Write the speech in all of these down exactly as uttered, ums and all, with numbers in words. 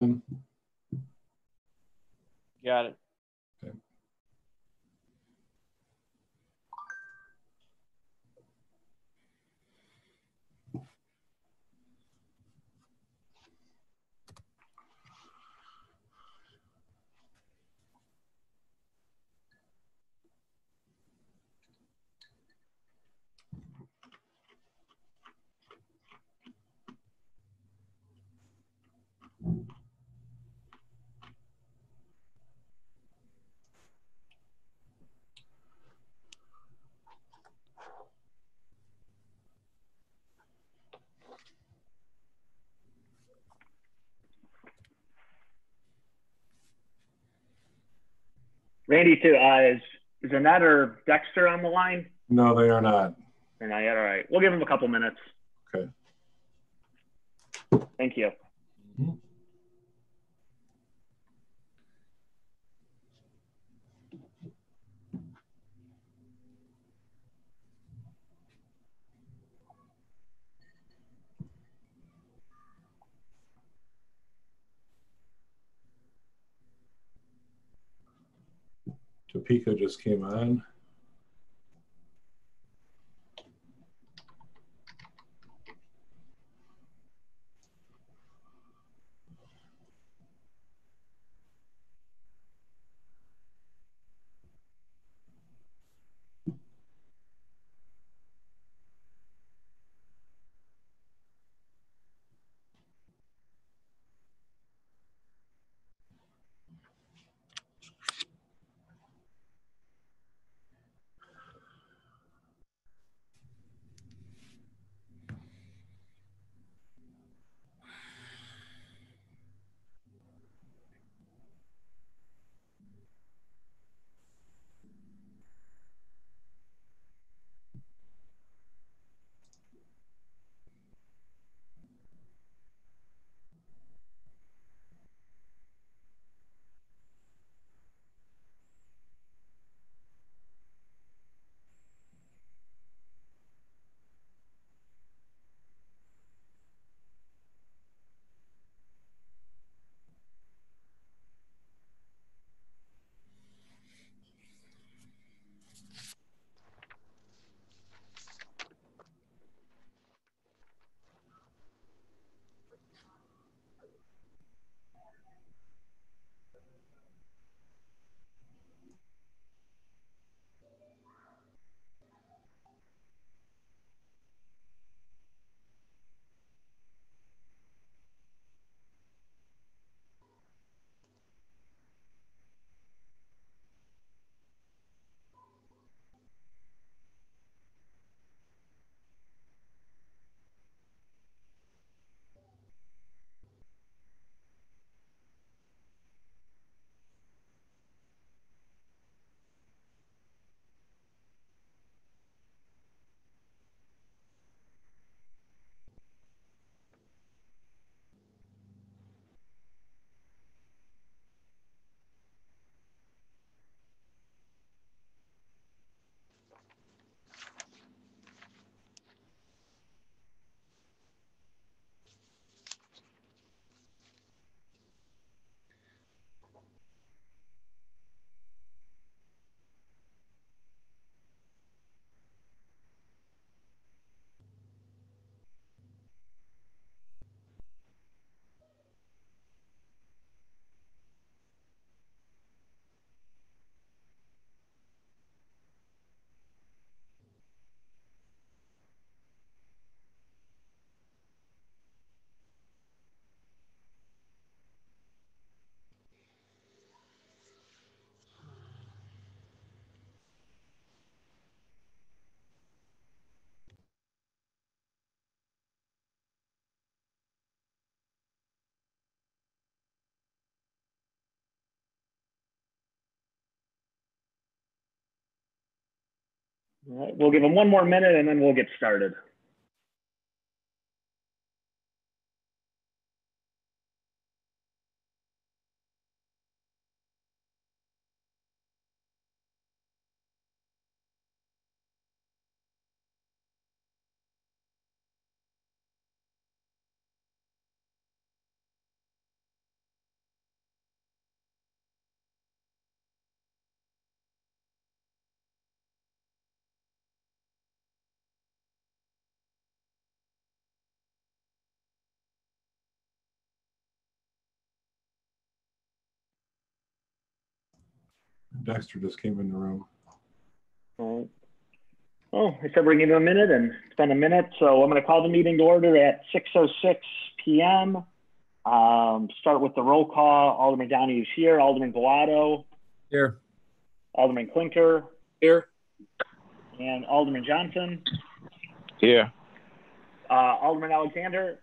Got it. Okay. Randy, too, uh, is, is Annette or Dexter on the line? No, they are not. They're not yet. All right. We'll give them a couple minutes. Okay. Thank you. Mm-hmm. Tapeca just came on. All right, we'll give them one more minute and then we'll get started. Dexter just came in the room. All right. Oh, I said we're gonna give him a minute, and it's been a minute, so I'm gonna call the meeting to order at six oh six p m Um, start with the roll call. Alderman Donahue is here. Alderman Bilotto. Here. Alderman Klinker. Here. And Alderman Johnson. Here. Uh, Alderman Alexander.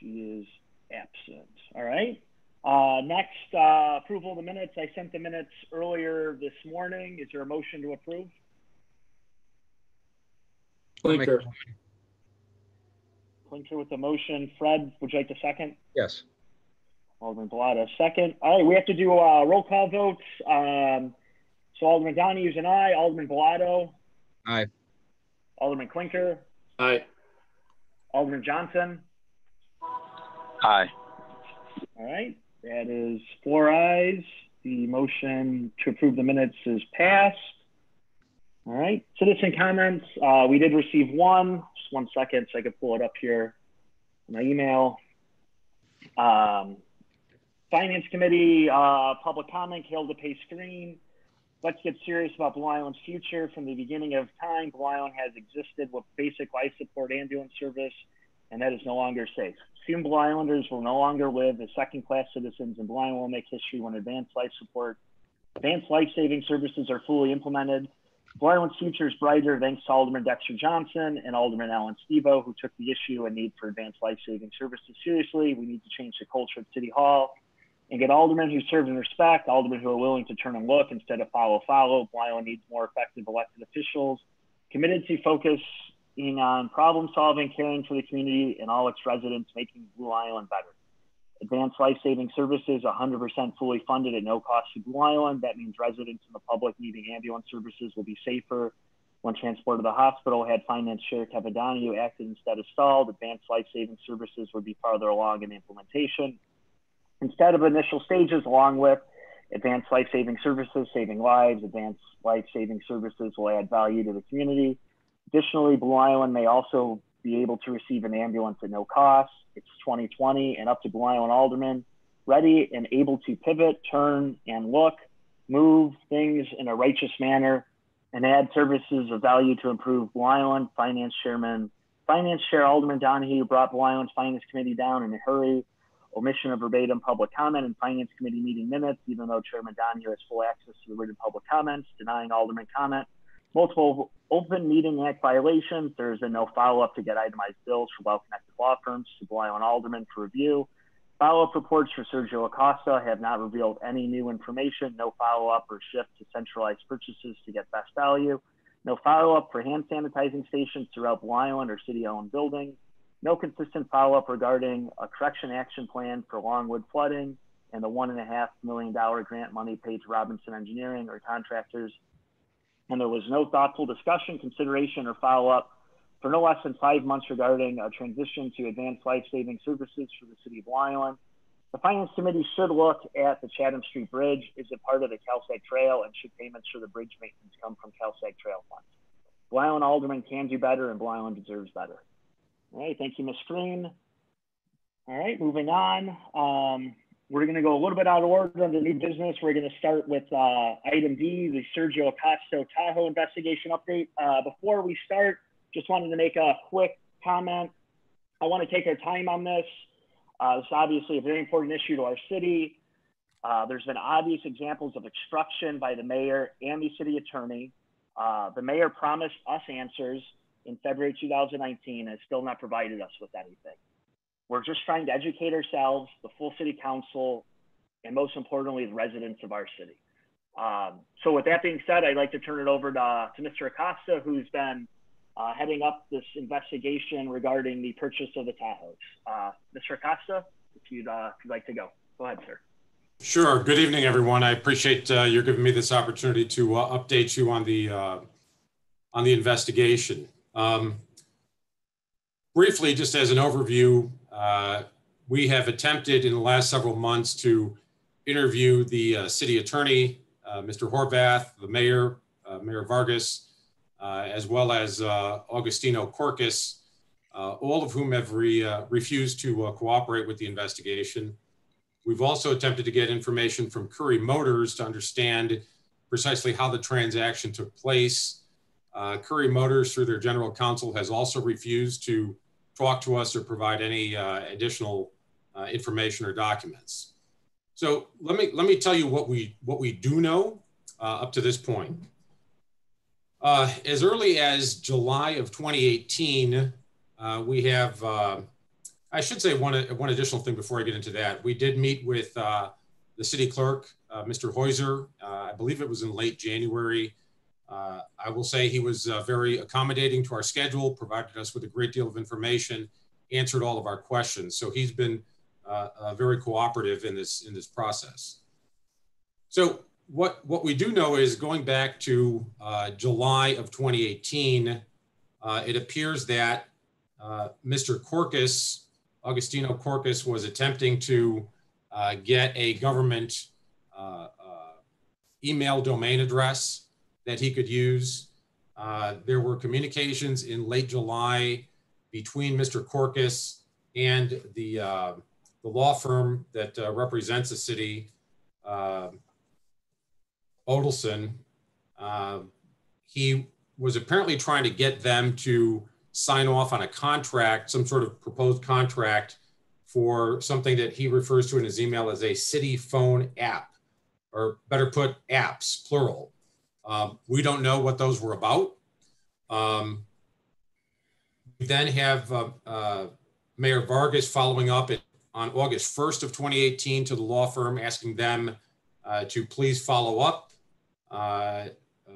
She is absent. All right. Uh, next, uh, approval of the minutes. I sent the minutes earlier this morning. Is there a motion to approve? Klinker. Klinker with the motion. Fred, would you like to second? Yes. Alderman Bilotto, second. All right, we have to do uh, roll call votes. Um, so Alderman Donahue is an aye. Alderman Bilotto. Aye. Alderman Klinker. Aye. Alderman Johnson. Aye. All right, that is four ayes. The motion to approve the minutes is passed. All right, citizen comments. Uh, we did receive one. Just one second so I could pull it up here in my email. Um, Finance Committee, uh, public comment, Hilda Pace Green. Let's get serious about Blue Island's future. From the beginning of time, Blue Island has existed with basic life support ambulance service, and that is no longer safe. Soon Blue Islanders will no longer live as second-class citizens, and Blue Island will make history when advanced life support, advanced life-saving services are fully implemented. Blue Island's future is brighter thanks to Alderman Dexter Johnson and Alderman Alan Stebo, who took the issue and need for advanced life-saving services seriously. We need to change the culture at City Hall and get aldermen who serve and respect, aldermen who are willing to turn and look instead of follow, follow. Blue Island needs more effective elected officials committed to focus on problem solving, caring for the community and all its residents, making Blue Island better. Advanced life-saving services, one hundred percent fully funded at no cost to Blue Island. That means residents and the public needing ambulance services will be safer when transported to the hospital. Had Finance Chair Kevin Donahue acted instead of stalled, advanced life-saving services would be farther along in implementation. Instead of initial stages, along with advanced life-saving services, saving lives, advanced life-saving services will add value to the community. Additionally, Blue Island may also be able to receive an ambulance at no cost. It's twenty twenty and up to Blue Island aldermen, ready and able to pivot, turn and look, move things in a righteous manner, and add services of value to improve Blue Island. Finance Chairman, Finance Chair Alderman Donahue brought Blue Island's Finance Committee down in a hurry. Omission of verbatim public comment in Finance Committee meeting minutes, even though Chairman Donahue has full access to the written public comments, denying alderman comment. Multiple Open Meeting Act violations. There's been no follow-up to get itemized bills for well-connected law firms to Blue Island aldermen for review. Follow-up reports for Sergio Acosta have not revealed any new information. No follow-up or shift to centralized purchases to get best value. No follow-up for hand sanitizing stations throughout Blue Island or city-owned buildings. No consistent follow-up regarding a correction action plan for Longwood flooding and the one and a half million dollar grant money paid to Robinson Engineering or contractors. And there was no thoughtful discussion, consideration, or follow-up for no less than five months regarding a transition to advanced life-saving services for the city of Blue Island. The Finance Committee should look at the Chatham Street Bridge. Is it part of the CalSag Trail, and should payments for the bridge maintenance come from CalSag Trail funds? Blue Island aldermen can do better, and Blue Island deserves better. All right, thank you, Miz Green. All right, moving on. Um, We're going to go a little bit out of order under new business. We're going to start with uh, item D, the Sergio Acosta Tahoe investigation update. Uh, before we start, just wanted to make a quick comment. I want to take our time on this. Uh, it's obviously a very important issue to our city. Uh, there's been obvious examples of obstruction by the mayor and the city attorney. Uh, the mayor promised us answers in February two thousand nineteen and has still not provided us with anything. We're just trying to educate ourselves, the full city council, and most importantly, the residents of our city. Um, so with that being said, I'd like to turn it over to, to Mister Acosta, who's been uh, heading up this investigation regarding the purchase of the Tahoes. Uh, Mister Acosta, if you'd, uh, if you'd like to go. Go ahead, sir. Sure. Good evening, everyone. I appreciate uh, you're giving me this opportunity to uh, update you on the, uh, on the investigation. Um, briefly, just as an overview, Uh, we have attempted in the last several months to interview the uh, city attorney, uh, Mister Horvath, the mayor, uh, Mayor Vargas, uh, as well as uh, Agostino Corcus, uh, all of whom have re, uh, refused to uh, cooperate with the investigation. We've also attempted to get information from Curry Motors to understand precisely how the transaction took place. Uh, Curry Motors, through their general counsel, has also refused to talk to us or provide any uh, additional uh, information or documents. So let me let me tell you what we what we do know uh, up to this point. Uh, as early as July of twenty eighteen, uh, we have. Uh, I should say one one additional thing before I get into that. We did meet with uh, the city clerk, uh, Mister Heuser. Uh, I believe it was in late January. Uh, I will say he was uh, very accommodating to our schedule, provided us with a great deal of information, answered all of our questions. So he's been uh, uh, very cooperative in this in this process. So what what we do know is, going back to uh, July of twenty eighteen, uh, it appears that uh, Mister Corcus, Agostino Corcus, was attempting to uh, get a government uh, uh, email domain address that he could use. Uh, there were communications in late July between Mister Corcus and the, uh, the law firm that uh, represents the city, uh, Odelson. Uh, he was apparently trying to get them to sign off on a contract, some sort of proposed contract for something that he refers to in his email as a city phone app, or better put, apps, plural. Um, we don't know what those were about. Um, we then have uh, uh, Mayor Vargas following up in, on August first of twenty eighteen to the law firm, asking them uh, to please follow up, uh, uh,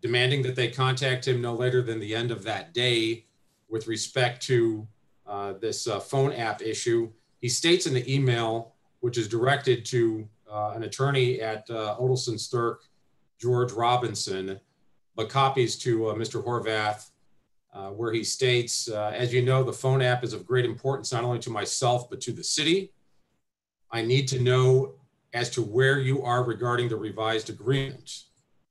demanding that they contact him no later than the end of that day with respect to uh, this uh, phone app issue. He states in the email, which is directed to uh, an attorney at uh, Odelson and Sterk, George Robinson, but copies to uh, Mister Horvath, uh, where he states, uh, as you know, the phone app is of great importance, not only to myself, but to the city. I need to know as to where you are regarding the revised agreement,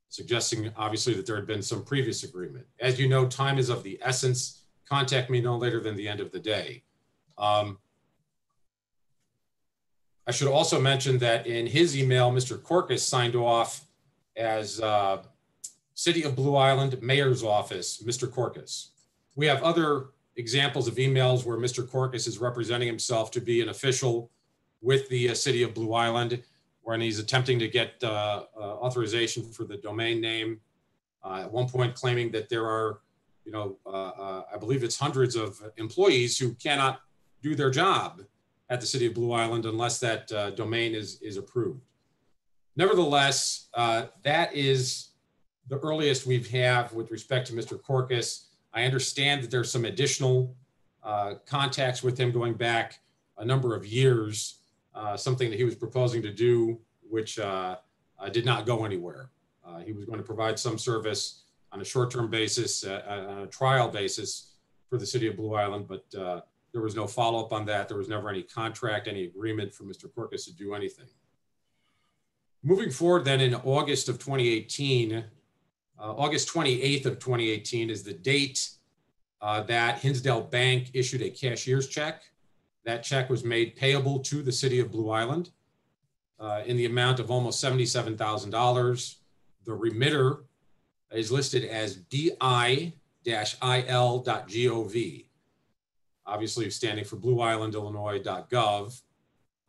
suggesting obviously that there had been some previous agreement. As you know, time is of the essence. Contact me no later than the end of the day. Um, I should also mention that in his email, Mister Corcus signed off as uh, City of Blue Island Mayor's Office, Mister Corcus. We have other examples of emails where Mister Corcus is representing himself to be an official with the uh, City of Blue Island, when he's attempting to get uh, uh, authorization for the domain name. Uh, at one point claiming that there are, you know, uh, uh, I believe it's hundreds of employees who cannot do their job at the City of Blue Island unless that uh, domain is, is approved. Nevertheless, uh, that is the earliest we have with respect to Mister Corcus. I understand that there's some additional uh, contacts with him going back a number of years, uh, something that he was proposing to do, which uh, uh, did not go anywhere. Uh, he was going to provide some service on a short-term basis, uh, on a trial basis for the City of Blue Island, but uh, there was no follow-up on that. There was never any contract, any agreement for Mister Corcus to do anything. Moving forward then, in August of twenty eighteen, uh, August twenty-eighth of twenty eighteen is the date uh, that Hinsdale Bank issued a cashier's check. That check was made payable to the City of Blue Island uh, in the amount of almost seventy-seven thousand dollars. The remitter is listed as D I dash I L dot gov, obviously standing for Blue Island, Illinois dot gov.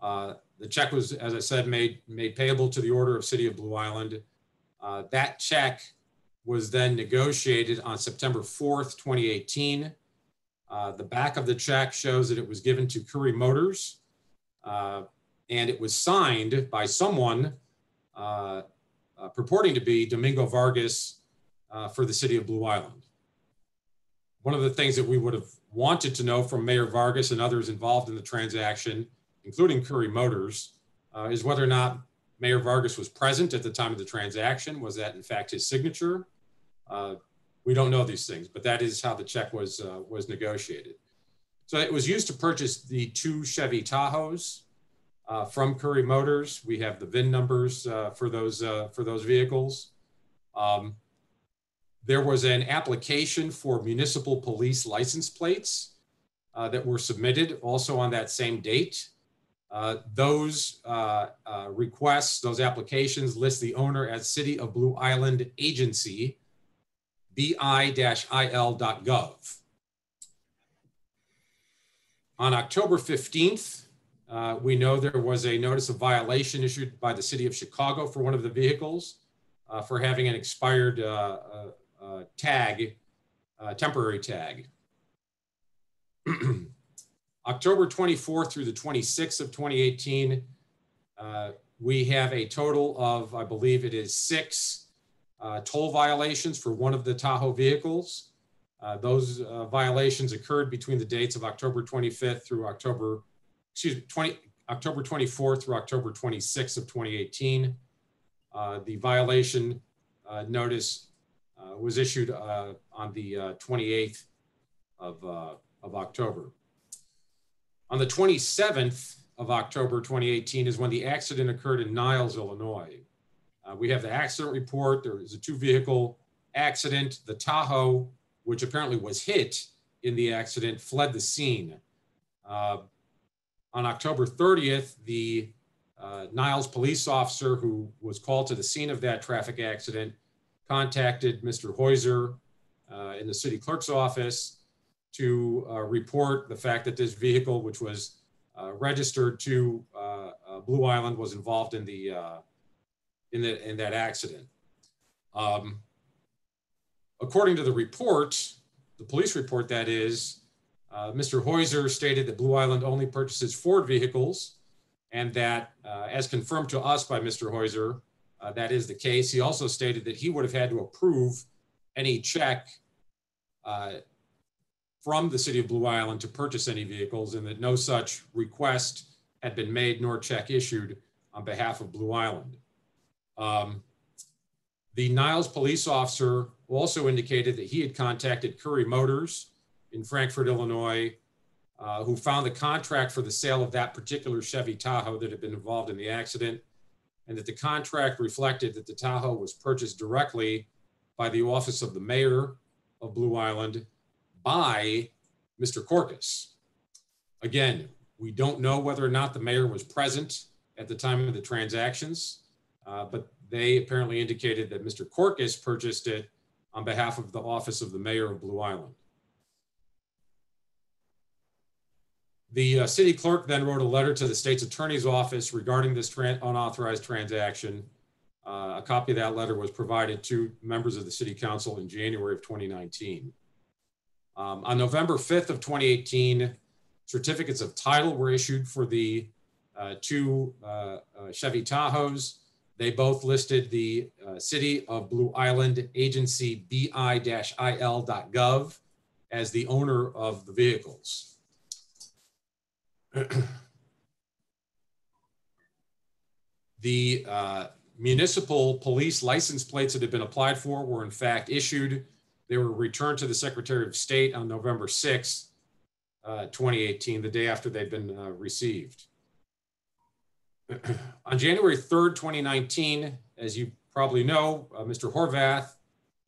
Uh, The check was, as I said, made, made payable to the order of City of Blue Island. Uh, that check was then negotiated on September fourth, twenty eighteen. Uh, the back of the check shows that it was given to Curry Motors, uh, and it was signed by someone uh, uh, purporting to be Domingo Vargas uh, for the City of Blue Island. One of the things that we would have wanted to know from Mayor Vargas and others involved in the transaction, including Curry Motors, uh, is whether or not Mayor Vargas was present at the time of the transaction. Was that in fact his signature? Uh, we don't know these things, but that is how the check was, uh, was negotiated. So it was used to purchase the two Chevy Tahoes uh, from Curry Motors. We have the V I N numbers uh, for, those, uh, for those vehicles. Um, there was an application for municipal police license plates uh, that were submitted also on that same date. Uh, those uh, uh, requests, those applications list the owner as City of Blue Island Agency, B I dash I L dot gov. On October fifteenth, uh, we know there was a notice of violation issued by the City of Chicago for one of the vehicles uh, for having an expired uh, uh, uh, tag, uh, temporary tag. October twenty-fourth through the twenty-sixth of twenty eighteen, uh, we have a total of, I believe it is six uh, toll violations for one of the Tahoe vehicles. Uh, those uh, violations occurred between the dates of October twenty-fifth through October, excuse me, October twenty-fourth through October twenty-sixth of twenty eighteen. Uh, the violation uh, notice uh, was issued uh, on the uh, twenty-eighth of, uh, of October. On the twenty-seventh of October, twenty eighteen is when the accident occurred in Niles, Illinois. Uh, we have the accident report. There is a two vehicle accident. The Tahoe, which apparently was hit in the accident, fled the scene. Uh, on October thirtieth, the uh, Niles police officer who was called to the scene of that traffic accident contacted Mister Heuser uh, in the city clerk's office to uh, report the fact that this vehicle, which was uh, registered to uh, uh, Blue Island, was involved in the uh, in the in that accident. Um, according to the report, the police report that is, uh, Mister Heuser stated that Blue Island only purchases Ford vehicles, and that, uh, as confirmed to us by Mister Heuser, uh, that is the case. He also stated that he would have had to approve any check Uh, from the City of Blue Island to purchase any vehicles, and that no such request had been made nor check issued on behalf of Blue Island. Um, the Niles police officer also indicated that he had contacted Curry Motors in Frankfort, Illinois, uh, who found the contract for the sale of that particular Chevy Tahoe that had been involved in the accident, and that the contract reflected that the Tahoe was purchased directly by the office of the mayor of Blue Island by Mister Corcus. Again, we don't know whether or not the mayor was present at the time of the transactions, uh, but they apparently indicated that Mister Corcus purchased it on behalf of the office of the mayor of Blue Island. The uh, city clerk then wrote a letter to the state's attorney's office regarding this tran unauthorized transaction. Uh, a copy of that letter was provided to members of the city council in January of twenty nineteen. Um, on November fifth of twenty eighteen, certificates of title were issued for the uh, two uh, uh, Chevy Tahoes. They both listed the uh, City of Blue Island Agency B I dash I L dot gov as the owner of the vehicles. The uh, municipal police license plates that had been applied for were in fact issued. They were returned to the Secretary of State on November sixth, uh, twenty eighteen, the day after they'd been uh, received. On January third, twenty nineteen, as you probably know, uh, Mister Horvath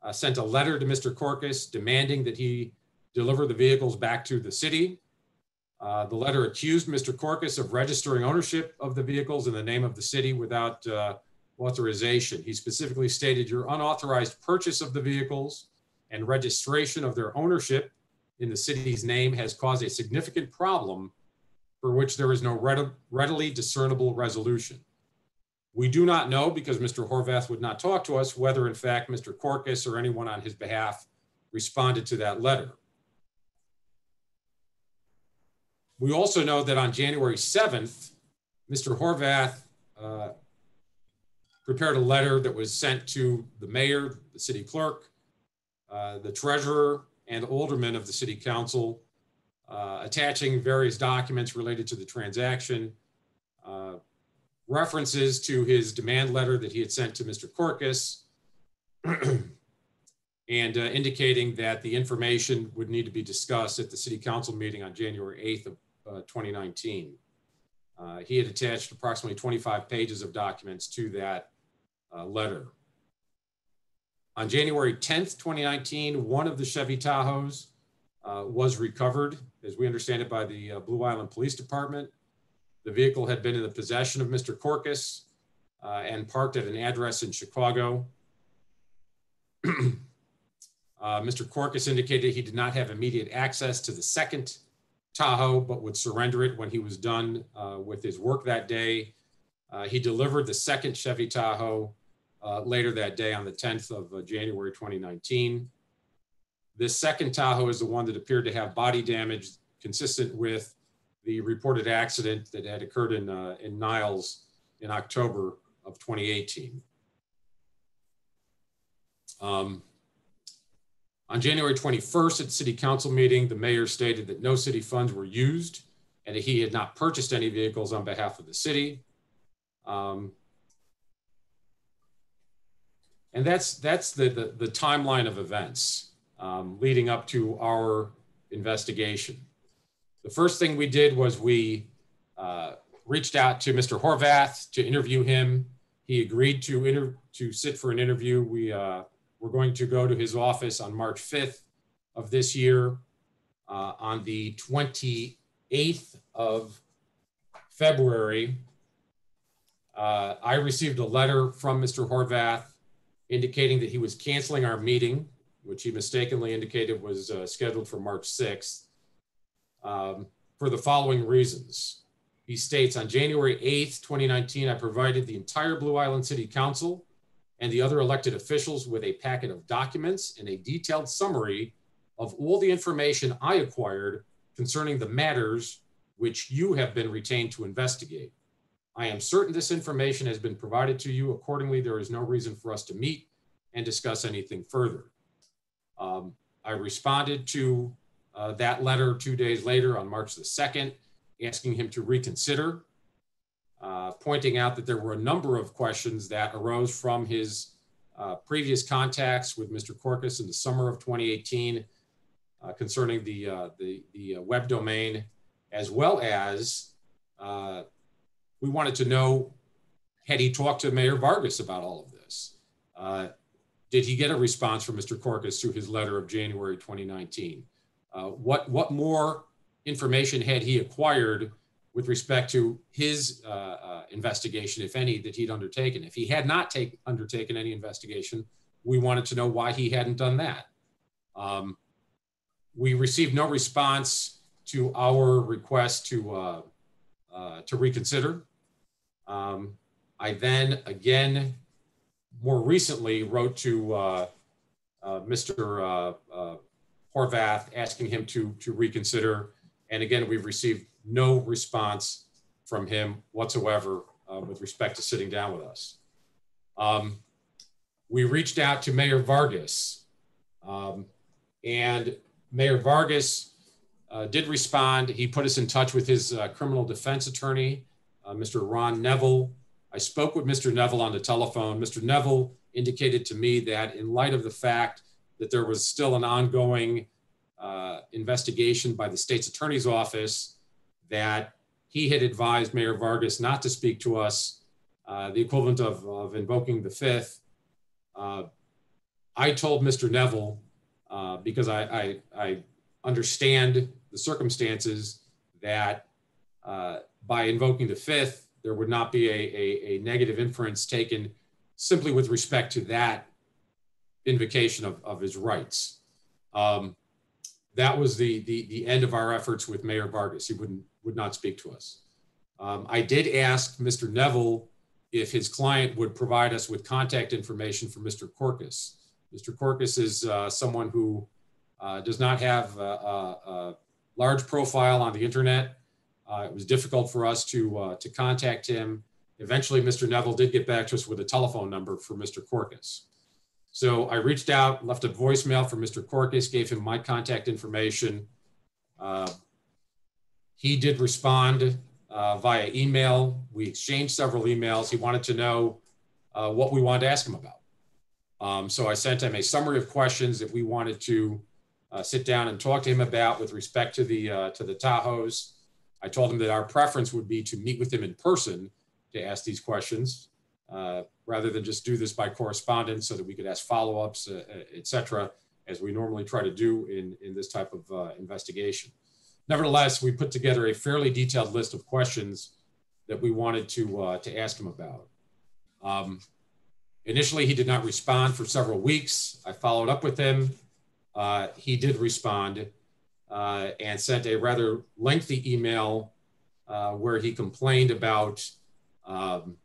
uh, sent a letter to Mister Corcus demanding that he deliver the vehicles back to the city. Uh, the letter accused Mister Corcus of registering ownership of the vehicles in the name of the city without uh, authorization. He specifically stated, "Your unauthorized purchase of the vehicles and registration of their ownership in the city's name has caused a significant problem for which there is no readily discernible resolution." We do not know, because Mister Horvath would not talk to us, whether in fact Mister Corcus or anyone on his behalf responded to that letter. We also know that on January seventh, Mister Horvath uh, prepared a letter that was sent to the mayor, the city clerk, Uh, the treasurer, and aldermen of the city council, uh, attaching various documents related to the transaction, uh, references to his demand letter that he had sent to Mister Corcus, and uh, indicating that the information would need to be discussed at the city council meeting on January eighth of uh, twenty nineteen. Uh, he had attached approximately twenty-five pages of documents to that uh, letter. On January tenth, twenty nineteen, one of the Chevy Tahoes uh, was recovered, as we understand it, by the uh, Blue Island Police Department. The vehicle had been in the possession of Mister Corcus uh, and parked at an address in Chicago. Uh, Mister Corcus indicated he did not have immediate access to the second Tahoe, but would surrender it when he was done uh, with his work that day. Uh, he delivered the second Chevy Tahoe uh, later that day on the tenth of January twenty nineteen. This second Tahoe is the one that appeared to have body damage consistent with the reported accident that had occurred in, uh, in Niles in October of twenty eighteen. Um, On January twenty-first at city council meeting, the mayor stated that no city funds were used and that he had not purchased any vehicles on behalf of the city. Um, and that's, that's the, the, the timeline of events um, leading up to our investigation. The first thing we did was we uh, reached out to Mister Horvath to interview him. He agreed to, inter to sit for an interview. We, uh, We're going to go to his office on March fifth of this year. Uh, on the twenty-eighth of February, uh, I received a letter from Mister Horvath indicating that he was canceling our meeting, which he mistakenly indicated was uh, scheduled for March sixth, um, for the following reasons. He states, on January eighth, twenty nineteen, I provided the entire Blue Island City Council and the other elected officials with a packet of documents and a detailed summary of all the information I acquired concerning the matters which you have been retained to investigate. I am certain this information has been provided to you. Accordingly, there is no reason for us to meet and discuss anything further. Um, I responded to uh, that letter two days later on March the second, asking him to reconsider, Uh, pointing out that there were a number of questions that arose from his uh, previous contacts with Mister Corcus in the summer of twenty eighteen uh, concerning the, uh, the, the web domain, as well as uh, we wanted to know, had he talked to Mayor Vargas about all of this? Uh, did he get a response from Mister Corcus to his letter of January twenty nineteen? Uh, what, what more information had he acquired with respect to his uh, uh, investigation, if any, that he'd undertaken? If he had not take, undertaken any investigation, we wanted to know why he hadn't done that. Um, we received no response to our request to, uh, uh, to reconsider. Um, I then, again, more recently wrote to uh, uh, Mister Uh, uh, Horvath asking him to, to reconsider. And again, we've received no response from him whatsoever uh, with respect to sitting down with us. Um, we reached out to Mayor Vargas, um, and Mayor Vargas uh, did respond. He put us in touch with his uh, criminal defense attorney, uh, Mister Ron Neville. I spoke with Mister Neville on the telephone. Mister Neville indicated to me that in light of the fact that there was still an ongoing uh, investigation by the state's attorney's office, that he had advised Mayor Vargas not to speak to us, uh, the equivalent of, of invoking the fifth. Uh, I told Mister Neville, uh, because I, I, I understand the circumstances, that uh, by invoking the fifth, there would not be a, a, a negative inference taken simply with respect to that invocation of, of his rights. Um, that was the, the, the end of our efforts with Mayor Vargas. He wouldn't, would not speak to us. Um, I did ask Mister Neville if his client would provide us with contact information for Mister Corcus. Mister Corcus is uh, someone who uh, does not have a, a, a large profile on the internet. Uh, it was difficult for us to, uh, to contact him. Eventually, Mister Neville did get back to us with a telephone number for Mister Corcus. So I reached out, left a voicemail for Mister Corcus, gave him my contact information. Uh, He did respond uh, via email. We exchanged several emails. He wanted to know uh, what we wanted to ask him about. Um, so I sent him a summary of questions that we wanted to uh, sit down and talk to him about with respect to the, uh, to the Tahoes. I told him that our preference would be to meet with him in person to ask these questions uh, rather than just do this by correspondence so that we could ask follow-ups, uh, et cetera, as we normally try to do in, in this type of uh, investigation. Nevertheless, we put together a fairly detailed list of questions that we wanted to, uh, to ask him about. Um, initially, he did not respond for several weeks. I followed up with him. Uh, he did respond uh, and sent a rather lengthy email uh, where he complained about um,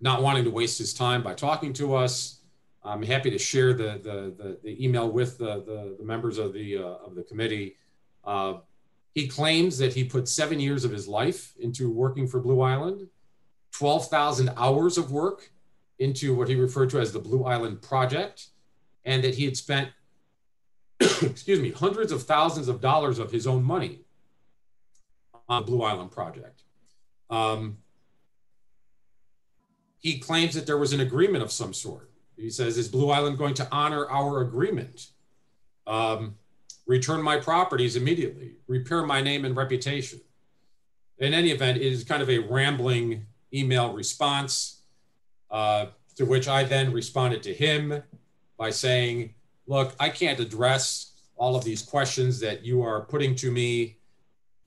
not wanting to waste his time by talking to us. I'm happy to share the, the, the, the email with the, the, the members of the, uh, of the committee. Uh, he claims that he put seven years of his life into working for Blue Island, twelve thousand hours of work into what he referred to as the Blue Island Project, and that he had spent, excuse me, hundreds of thousands of dollars of his own money on the Blue Island Project. Um, he claims that there was an agreement of some sort. He says, is Blue Island going to honor our agreement? Um, return my properties immediately, repair my name and reputation. In any event, it is kind of a rambling email response, uh, to which I then responded to him by saying, look, I can't address all of these questions that you are putting to me.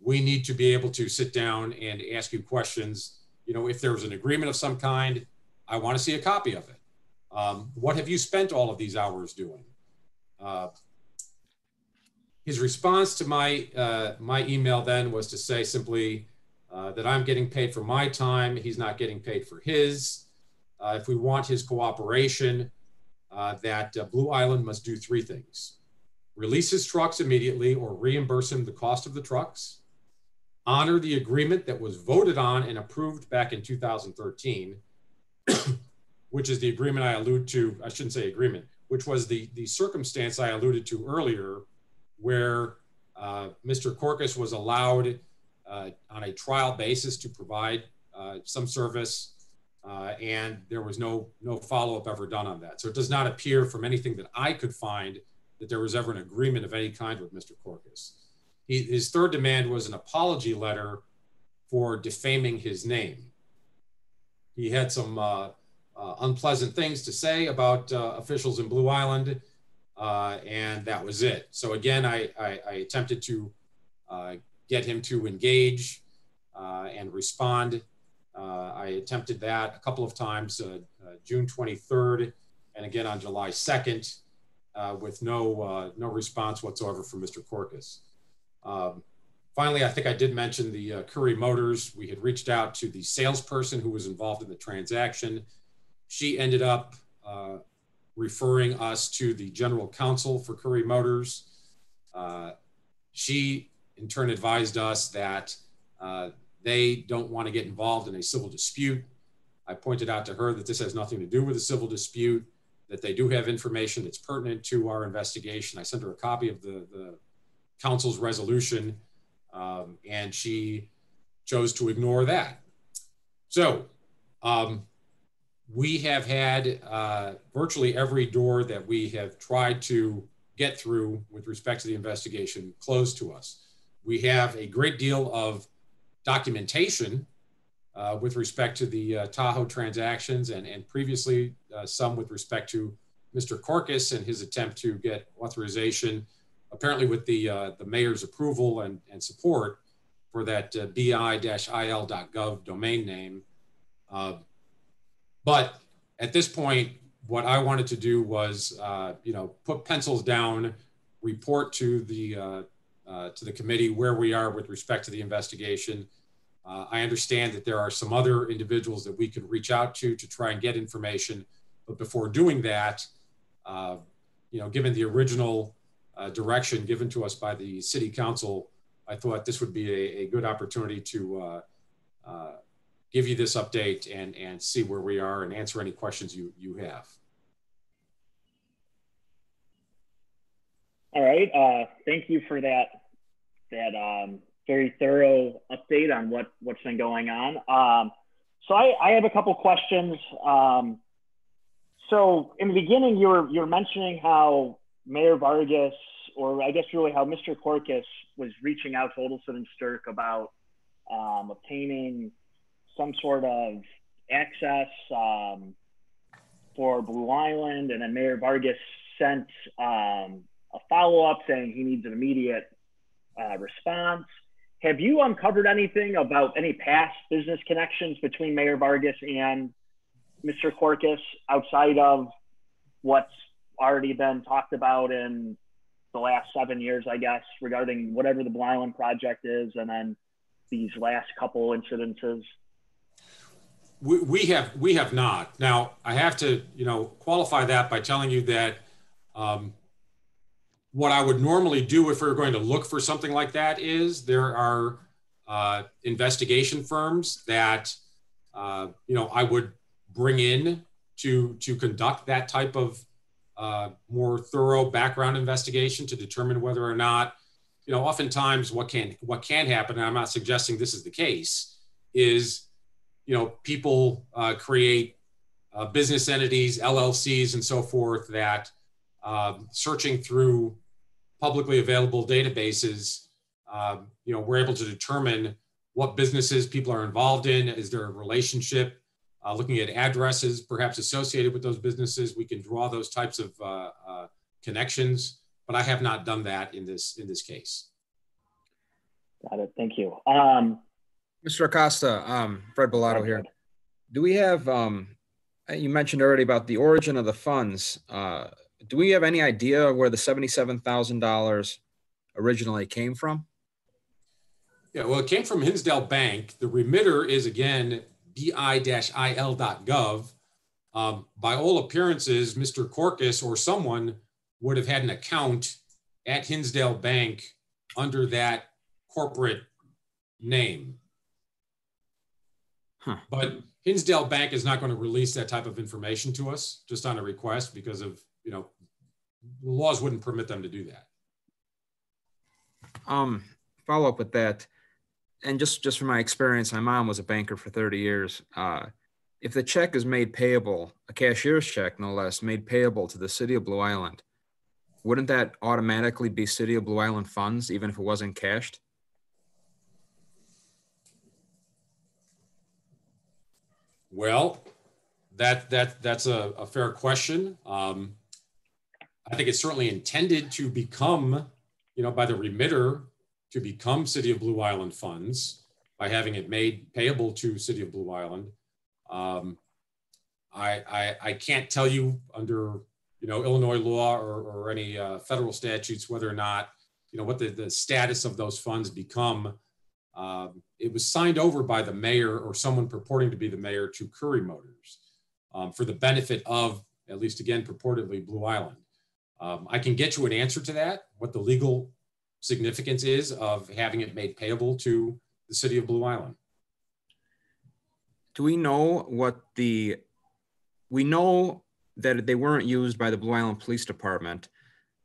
We need to be able to sit down and ask you questions. You know, if there was an agreement of some kind, I want to see a copy of it. Um, what have you spent all of these hours doing? Uh, his response to my, uh, my email then was to say simply uh, that I'm getting paid for my time. He's not getting paid for his. Uh, if we want his cooperation, uh, that uh, Blue Island must do three things. Release his trucks immediately or reimburse him the cost of the trucks. Honor the agreement that was voted on and approved back in two thousand thirteen. Which is the agreement I allude to, I shouldn't say agreement, which was the, the circumstance I alluded to earlier, where uh, Mister Corcus was allowed uh, on a trial basis to provide uh, some service, uh, and there was no, no follow-up ever done on that. So it does not appear from anything that I could find that there was ever an agreement of any kind with Mister Corcus. He, his third demand was an apology letter for defaming his name. He had some uh, Uh, unpleasant things to say about uh, officials in Blue Island, uh, and that was it. So again, I, I, I attempted to uh, get him to engage uh, and respond. Uh, I attempted that a couple of times, uh, uh, June twenty-third, and again on July second, uh, with no, uh, no response whatsoever from Mister Corcus. Um, finally, I think I did mention the uh, Curry Motors. We had reached out to the salesperson who was involved in the transaction. She ended up uh, referring us to the general counsel for Curry Motors. Uh, she in turn advised us that uh, they don't want to get involved in a civil dispute. I pointed out to her that this has nothing to do with a civil dispute, that they do have information that's pertinent to our investigation. I sent her a copy of the, the council's resolution, um, and she chose to ignore that. So, um, we have had uh, virtually every door that we have tried to get through with respect to the investigation closed to us. We have a great deal of documentation uh, with respect to the uh, Tahoe transactions and, and previously uh, some with respect to Mister Corcus and his attempt to get authorization, apparently with the, uh, the mayor's approval and, and support for that uh, B I I L dot gov domain name. Uh, But at this point, what I wanted to do was, uh, you know, put pencils down, report to the uh, uh, to the committee where we are with respect to the investigation. Uh, I understand that there are some other individuals that we could reach out to to try and get information. But before doing that, uh, you know, given the original uh, direction given to us by the city council, I thought this would be a, a good opportunity to Uh, uh, give you this update and, and see where we are and answer any questions you, you have. All right, uh, thank you for that, that um, very thorough update on what, what's been going on. Um, so I, I have a couple questions. Um, so in the beginning, you were, you were mentioning how Mayor Vargas, or I guess really how Mister Corcus was reaching out to Odelson and Sterk about um, obtaining some sort of access um, for Blue Island, and then Mayor Vargas sent um, a follow-up saying he needs an immediate uh, response. Have you uncovered anything about any past business connections between Mayor Vargas and Mister Corcus outside of what's already been talked about in the last seven years, I guess, regarding whatever the Blue Island project is, and then these last couple incidences? We, we have we have not. Now, I have to, you know, qualify that by telling you that um, what I would normally do if we were going to look for something like that is there are uh, investigation firms that, uh, you know, I would bring in to, to conduct that type of uh, more thorough background investigation to determine whether or not, you know, oftentimes what can, what can happen, and I'm not suggesting this is the case, is, you know, people uh, create uh, business entities, L L Cs, and so forth that um, searching through publicly available databases, um, you know, we're able to determine what businesses people are involved in. Is there a relationship? Uh, looking at addresses, perhaps associated with those businesses, we can draw those types of uh, uh, connections. But I have not done that in this in this case. Got it. Thank you. Um, Mister Acosta, um, Fred Bilotto here. Do we have, um, you mentioned already about the origin of the funds. Uh, do we have any idea where the seventy-seven thousand dollars originally came from? Yeah, well, it came from Hinsdale Bank. The remitter is, again, b i dash i l dot gov. Um, by all appearances, Mister Corcus or someone would have had an account at Hinsdale Bank under that corporate name. Huh. But Hinsdale Bank is not going to release that type of information to us just on a request because of, you know, the laws wouldn't permit them to do that. Um, follow up with that. And just, just from my experience, my mom was a banker for thirty years. Uh, if the check is made payable, a cashier's check no less, made payable to the City of Blue Island, wouldn't that automatically be City of Blue Island funds even if it wasn't cashed? Well, that that that's a, a fair question. Um, I think it's certainly intended to become, you know, by the remitter to become City of Blue Island funds by having it made payable to City of Blue Island. Um, I, I I can't tell you under, you know, Illinois law or, or any uh, federal statutes whether or not, you know, what the, the status of those funds become. Um, it was signed over by the mayor or someone purporting to be the mayor to Curry Motors um, for the benefit of, at least again, purportedly Blue Island. Um, I can get you an answer to that, what the legal significance is of having it made payable to the City of Blue Island. Do we know what the, we know that they weren't used by the Blue Island Police Department,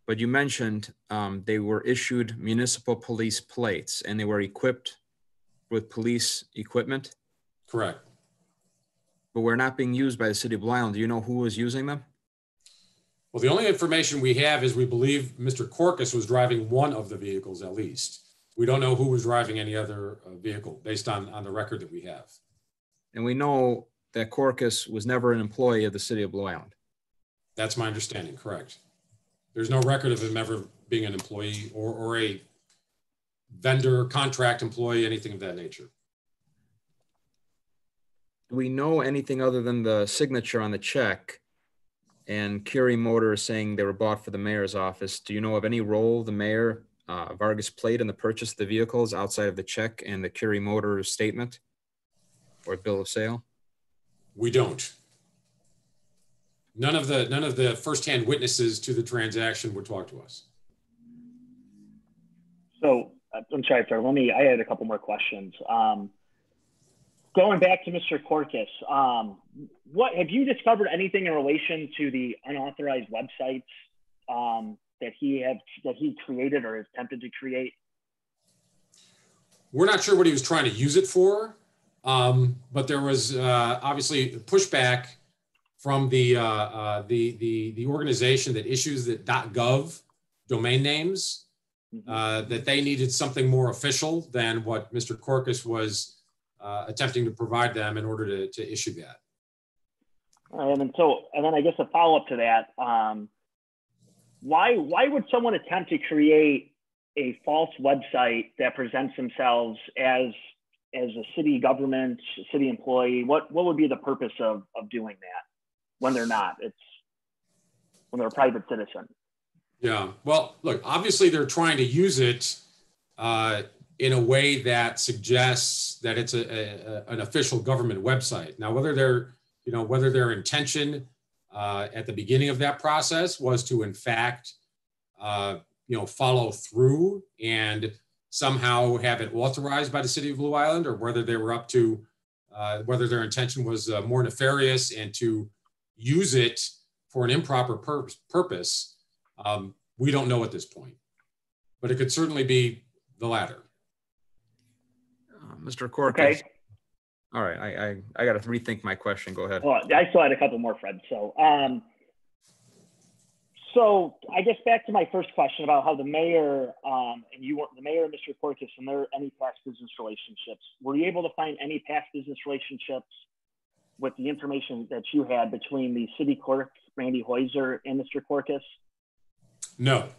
but you mentioned um, they were issued municipal police plates and they were equipped with police equipment? Correct. But we're not being used by the City of Blue Island. Do you know who was using them? Well, the only information we have is we believe Mister Corcus was driving one of the vehicles at least. We don't know who was driving any other uh, vehicle based on, on the record that we have. And we know that Corcus was never an employee of the City of Blue Island. That's my understanding, correct. There's no record of him ever being an employee or, or a vendor, contract employee, anything of that nature. Do we know anything other than the signature on the check and Curry Motors saying they were bought for the mayor's office? Do you know of any role the mayor uh, Vargas played in the purchase of the vehicles outside of the check and the Curry Motors statement or bill of sale? We don't. None of the none of the firsthand witnesses to the transaction would talk to us. So I'm sorry, sir. Let me. I had a couple more questions. Um, going back to Mister Corcus, um, what have you discovered anything in relation to the unauthorized websites um, that he had that he created or attempted to create? We're not sure what he was trying to use it for, um, but there was uh, obviously pushback from the, uh, uh, the, the, the organization that issues the .gov domain names, uh, that they needed something more official than what Mister Corcus was uh, attempting to provide them in order to, to issue that. And then, so, and then I guess a follow-up to that, um, why, why would someone attempt to create a false website that presents themselves as as a city government, a city employee? What what would be the purpose of of doing that when they're not? It's when they're a private citizen. Yeah. Well, look, obviously they're trying to use it uh, in a way that suggests that it's a, a an official government website. Now, whether they're you know whether their intention uh, at the beginning of that process was to in fact uh, you know follow through and somehow have it authorized by the city of Blue Island, or whether they were up to, uh, whether their intention was uh, more nefarious and to use it for an improper pur purpose, um, we don't know at this point. But it could certainly be the latter. Uh, Mister Corcus. Okay. All right, I, I, I got to rethink my question. Go ahead. Well, I still had a couple more, Fred. So, um, So I guess back to my first question about how the mayor um, and you, the mayor and Mister Corcus, and there are any past business relationships. Were you able to find any past business relationships with the information that you had between the city clerk, Randy Heuser, and Mister Corcus? No.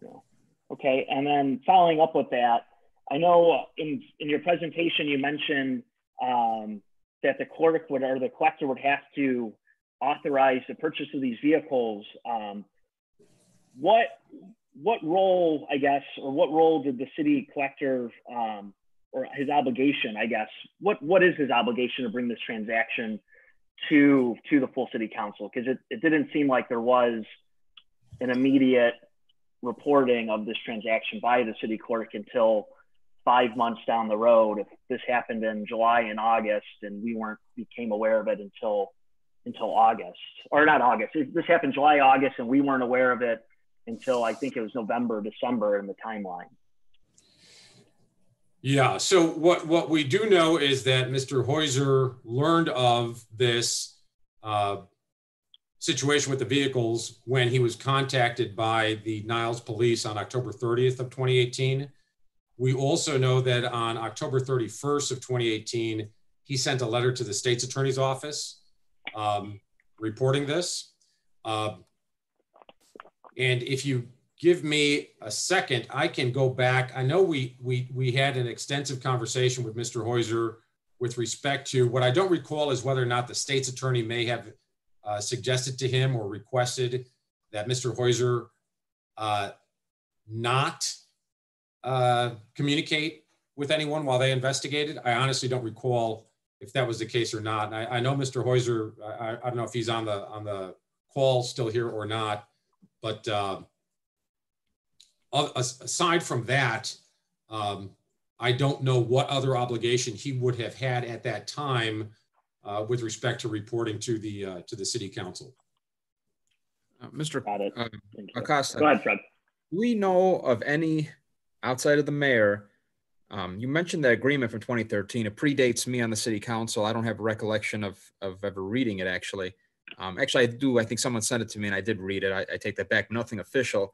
No. Okay. And then following up with that, I know in in your presentation you mentioned um, that the clerk would or the collector would have to authorize the purchase of these vehicles. Um, what what role, I guess, or what role did the city collector um, or his obligation, I guess, what what is his obligation to bring this transaction to to the full city council? Because it, it didn't seem like there was an immediate reporting of this transaction by the city clerk until five months down the road. If this happened in July and August, and we weren't became aware of it until until August, or not August. This happened July, August, and we weren't aware of it until I think it was November, December in the timeline. Yeah, so what, what we do know is that Mister Heuser learned of this uh, situation with the vehicles when he was contacted by the Niles police on October thirtieth of twenty eighteen. We also know that on October thirty-first of twenty eighteen, he sent a letter to the state's attorney's office Um, reporting this. Uh, and if you give me a second, I can go back. I know we, we, we had an extensive conversation with Mister Heuser with respect to what I don't recall is whether or not the state's attorney may have uh, suggested to him or requested that Mister Heuser uh, not uh, communicate with anyone while they investigated. I honestly don't recall if that was the case or not. And I, I know Mister Heuser, I, I don't know if he's on the on the call still here or not, but uh, aside from that, um, I don't know what other obligation he would have had at that time uh, with respect to reporting to the uh, to the city council. Uh, Mister Got it. Uh, Acosta, go ahead, Fred. We know of any outside of the mayor. Um, you mentioned that agreement from twenty thirteen. It predates me on the city council. I don't have a recollection of, of ever reading it, actually. Um, actually, I do. I think someone sent it to me, and I did read it. I, I take that back. Nothing official.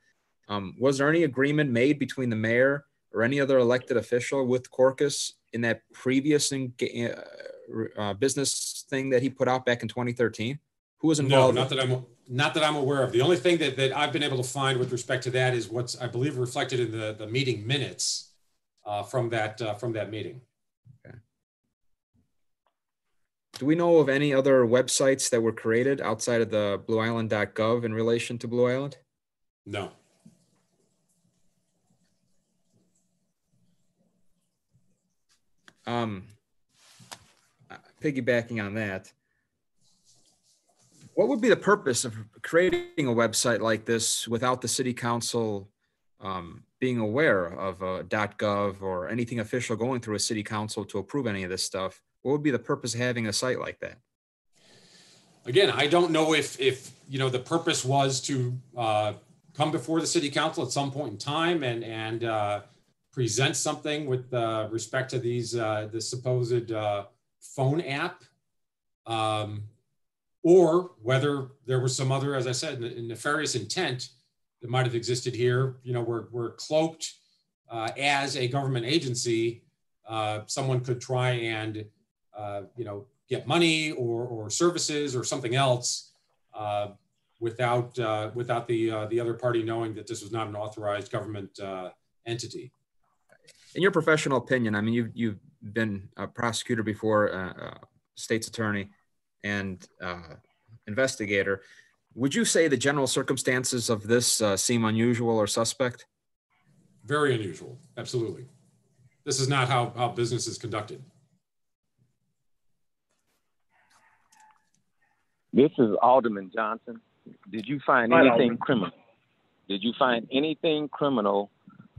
Um, was there any agreement made between the mayor or any other elected official with Corcus in that previous in, uh, business thing that he put out back in twenty thirteen? Who was involved? No, not that I'm not that I'm aware of. The only thing that, that I've been able to find with respect to that is what's, I believe, reflected in the, the meeting minutes. Uh, from that uh, from that meeting. Okay. Do we know of any other websites that were created outside of the blue island dot gov in relation to Blue Island? No. Um, piggybacking on that, what would be the purpose of creating a website like this without the city council Um, being aware of a .gov or anything official going through a city council to approve any of this stuff? What would be the purpose of having a site like that? Again, I don't know if, if you know, the purpose was to uh, come before the city council at some point in time and, and uh, present something with uh, respect to these, uh, the supposed uh, phone app, um, or whether there was some other, as I said, nefarious intent that might have existed here. You know, we're, we're cloaked uh, as a government agency. Uh, someone could try and, uh, you know, get money or, or services or something else uh, without uh, without the uh, the other party knowing that this was not an authorized government uh, entity. In your professional opinion, I mean, you've you've been a prosecutor before, uh, state's attorney, and uh, investigator. Would you say the general circumstances of this uh, seem unusual or suspect? Very unusual, absolutely. This is not how, how business is conducted. This is Alderman Johnson. Did you find anything Alderman. criminal? Did you find anything criminal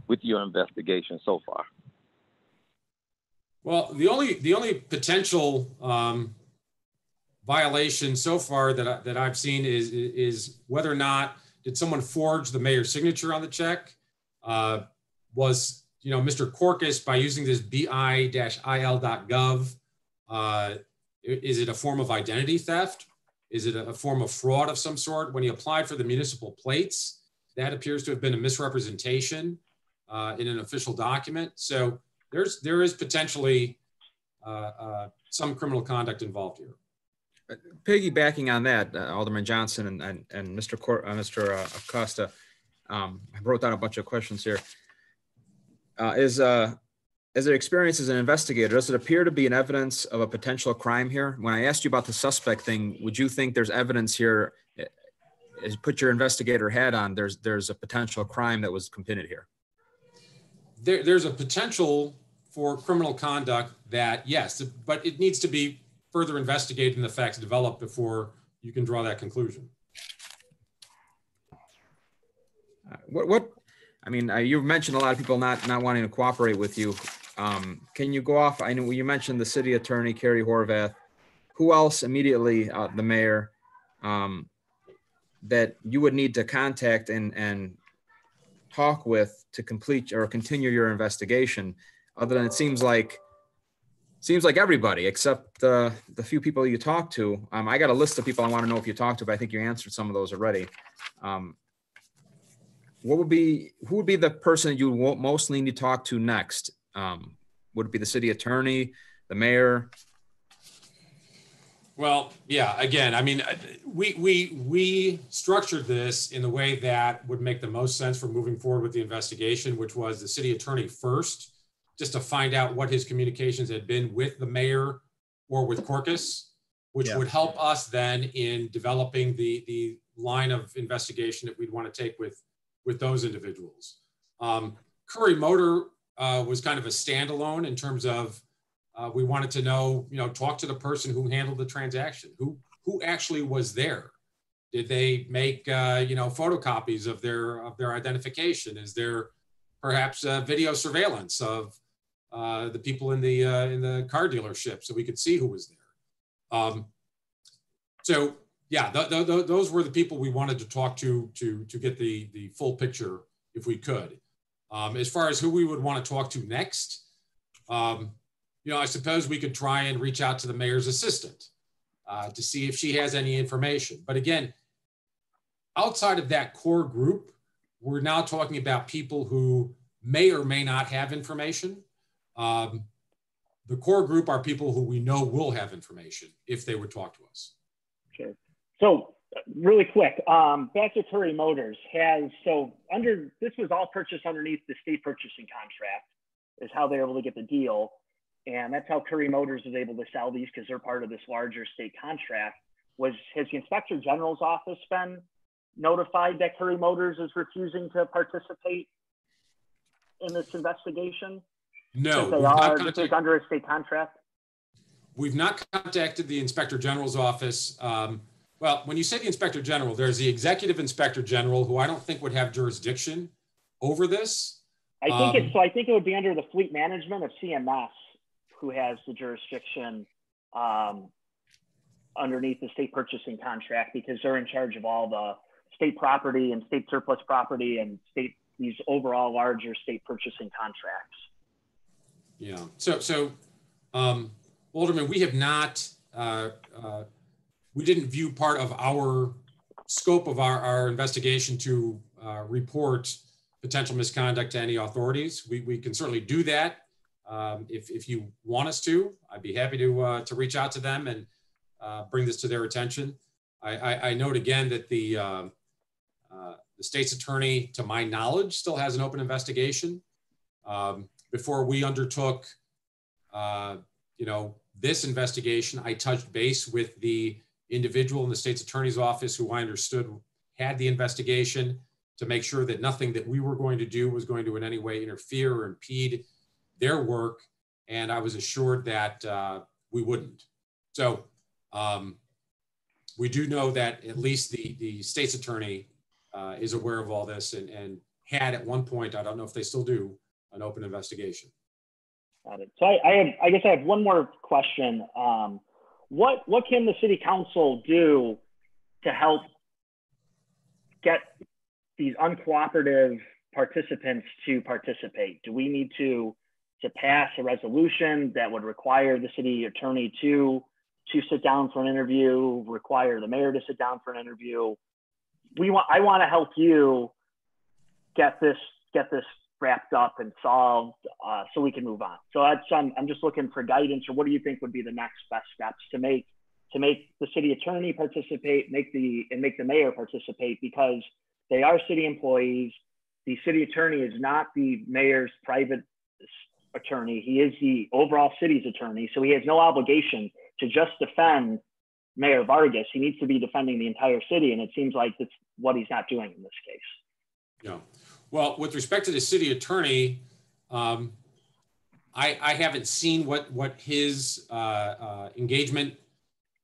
with your investigation so far? Well, the only the only potential um, violation so far that I, that I've seen is is whether or not did someone forge the mayor's signature on the check? Uh, was you know Mister Corcus, by using this B I dash I L dot gov, uh, is it a form of identity theft? Is it a form of fraud of some sort? When he applied for the municipal plates, that appears to have been a misrepresentation uh, in an official document. So there's, there is potentially uh, uh, some criminal conduct involved here. Piggybacking on that, uh, Alderman Johnson and, and, and Mister Cor uh, Mister Uh, Acosta, um, I wrote down a bunch of questions here. Uh, is, uh, As their experience as an investigator, does it appear to be an evidence of a potential crime here? When I asked you about the suspect thing, would you think there's evidence here, is put your investigator hat on, there's there's a potential crime that was committed here? There, there's a potential for criminal conduct that, yes, but it needs to be further investigated and the facts developed before you can draw that conclusion. Uh, what, what, I mean, uh, you mentioned a lot of people not, not wanting to cooperate with you. Um, can you go off? I know you mentioned the city attorney, Kerry Horvath. Who else immediately, uh, the mayor, um, that you would need to contact and, and talk with to complete or continue your investigation? Other than it seems like, seems like everybody except uh, the few people you talked to. Um, I got a list of people I want to know if you talked to, but I think you answered some of those already. Um, what would be, who would be the person you would mostly need to talk to next? Um, would it be the city attorney, the mayor? Well, yeah, again, I mean, we, we, we structured this in the way that would make the most sense for moving forward with the investigation, which was the city attorney first, just to find out what his communications had been with the mayor or with Corcus, which yeah. would help us then in developing the, the line of investigation that we'd want to take with, with those individuals. Um, Curry Motor Uh, was kind of a standalone in terms of uh, we wanted to know, you know, talk to the person who handled the transaction, who who actually was there. Did they make, uh, you know, photocopies of their of their identification? Is there perhaps uh, video surveillance of uh, the people in the uh, in the car dealership so we could see who was there? Um, so yeah, th th th those were the people we wanted to talk to to to get the the full picture if we could. Um, as far as who we would want to talk to next, um, you know, I suppose we could try and reach out to the mayor's assistant uh, to see if she has any information. But again, outside of that core group, we're now talking about people who may or may not have information. Um, the core group are people who we know will have information if they would talk to us. Sure. So really quick, um, back to Curry Motors. Has, so under, this was all purchased underneath the state purchasing contract is how they're able to get the deal. And that's how Curry Motors is able to sell these because they're part of this larger state contract. Was, has the Inspector General's office been notified that Curry Motors is refusing to participate in this investigation? No. They are, this is under a state contract? We've not contacted the Inspector General's office. Um, Well, when you say the Inspector General, there's the Executive Inspector General, who I don't think would have jurisdiction over this. I think um, it's, so I think it would be under the fleet management of C M S, who has the jurisdiction um, underneath the state purchasing contract, because they're in charge of all the state property and state surplus property and state, these overall larger state purchasing contracts. Yeah. So, so um, Alderman, we have not. Uh, uh, We didn't view part of our scope of our, our investigation to uh, report potential misconduct to any authorities. We, we can certainly do that um, if, if you want us to. I'd be happy to, uh, to reach out to them and uh, bring this to their attention. I, I, I note again that the, uh, uh, the state's attorney, to my knowledge, still has an open investigation. Um, before we undertook, uh, you know, this investigation, I touched base with the individual in the state's attorney's office who I understood had the investigation to make sure that nothing that we were going to do was going to in any way interfere or impede their work. And I was assured that uh, we wouldn't. So um, we do know that at least the, the state's attorney uh, is aware of all this and, and had at one point, I don't know if they still do, an open investigation. Got it. So I, I, have, I guess I have one more question. Um, what, what can the city council do to help get these uncooperative participants to participate? Do we need to, to pass a resolution that would require the city attorney to, to sit down for an interview, require the mayor to sit down for an interview? We want, I want to help you get this, get this wrapped up and solved uh, so we can move on. So that's, I'm, I'm just looking for guidance, or what do you think would be the next best steps to make to make the city attorney participate, make the and make the mayor participate, because they are city employees. The city attorney is not the mayor's private attorney. He is the overall city's attorney. So he has no obligation to just defend Mayor Vargas. He needs to be defending the entire city. And it seems like that's what he's not doing in this case. Yeah. Well, with respect to the city attorney, um, I, I haven't seen what, what his uh, uh, engagement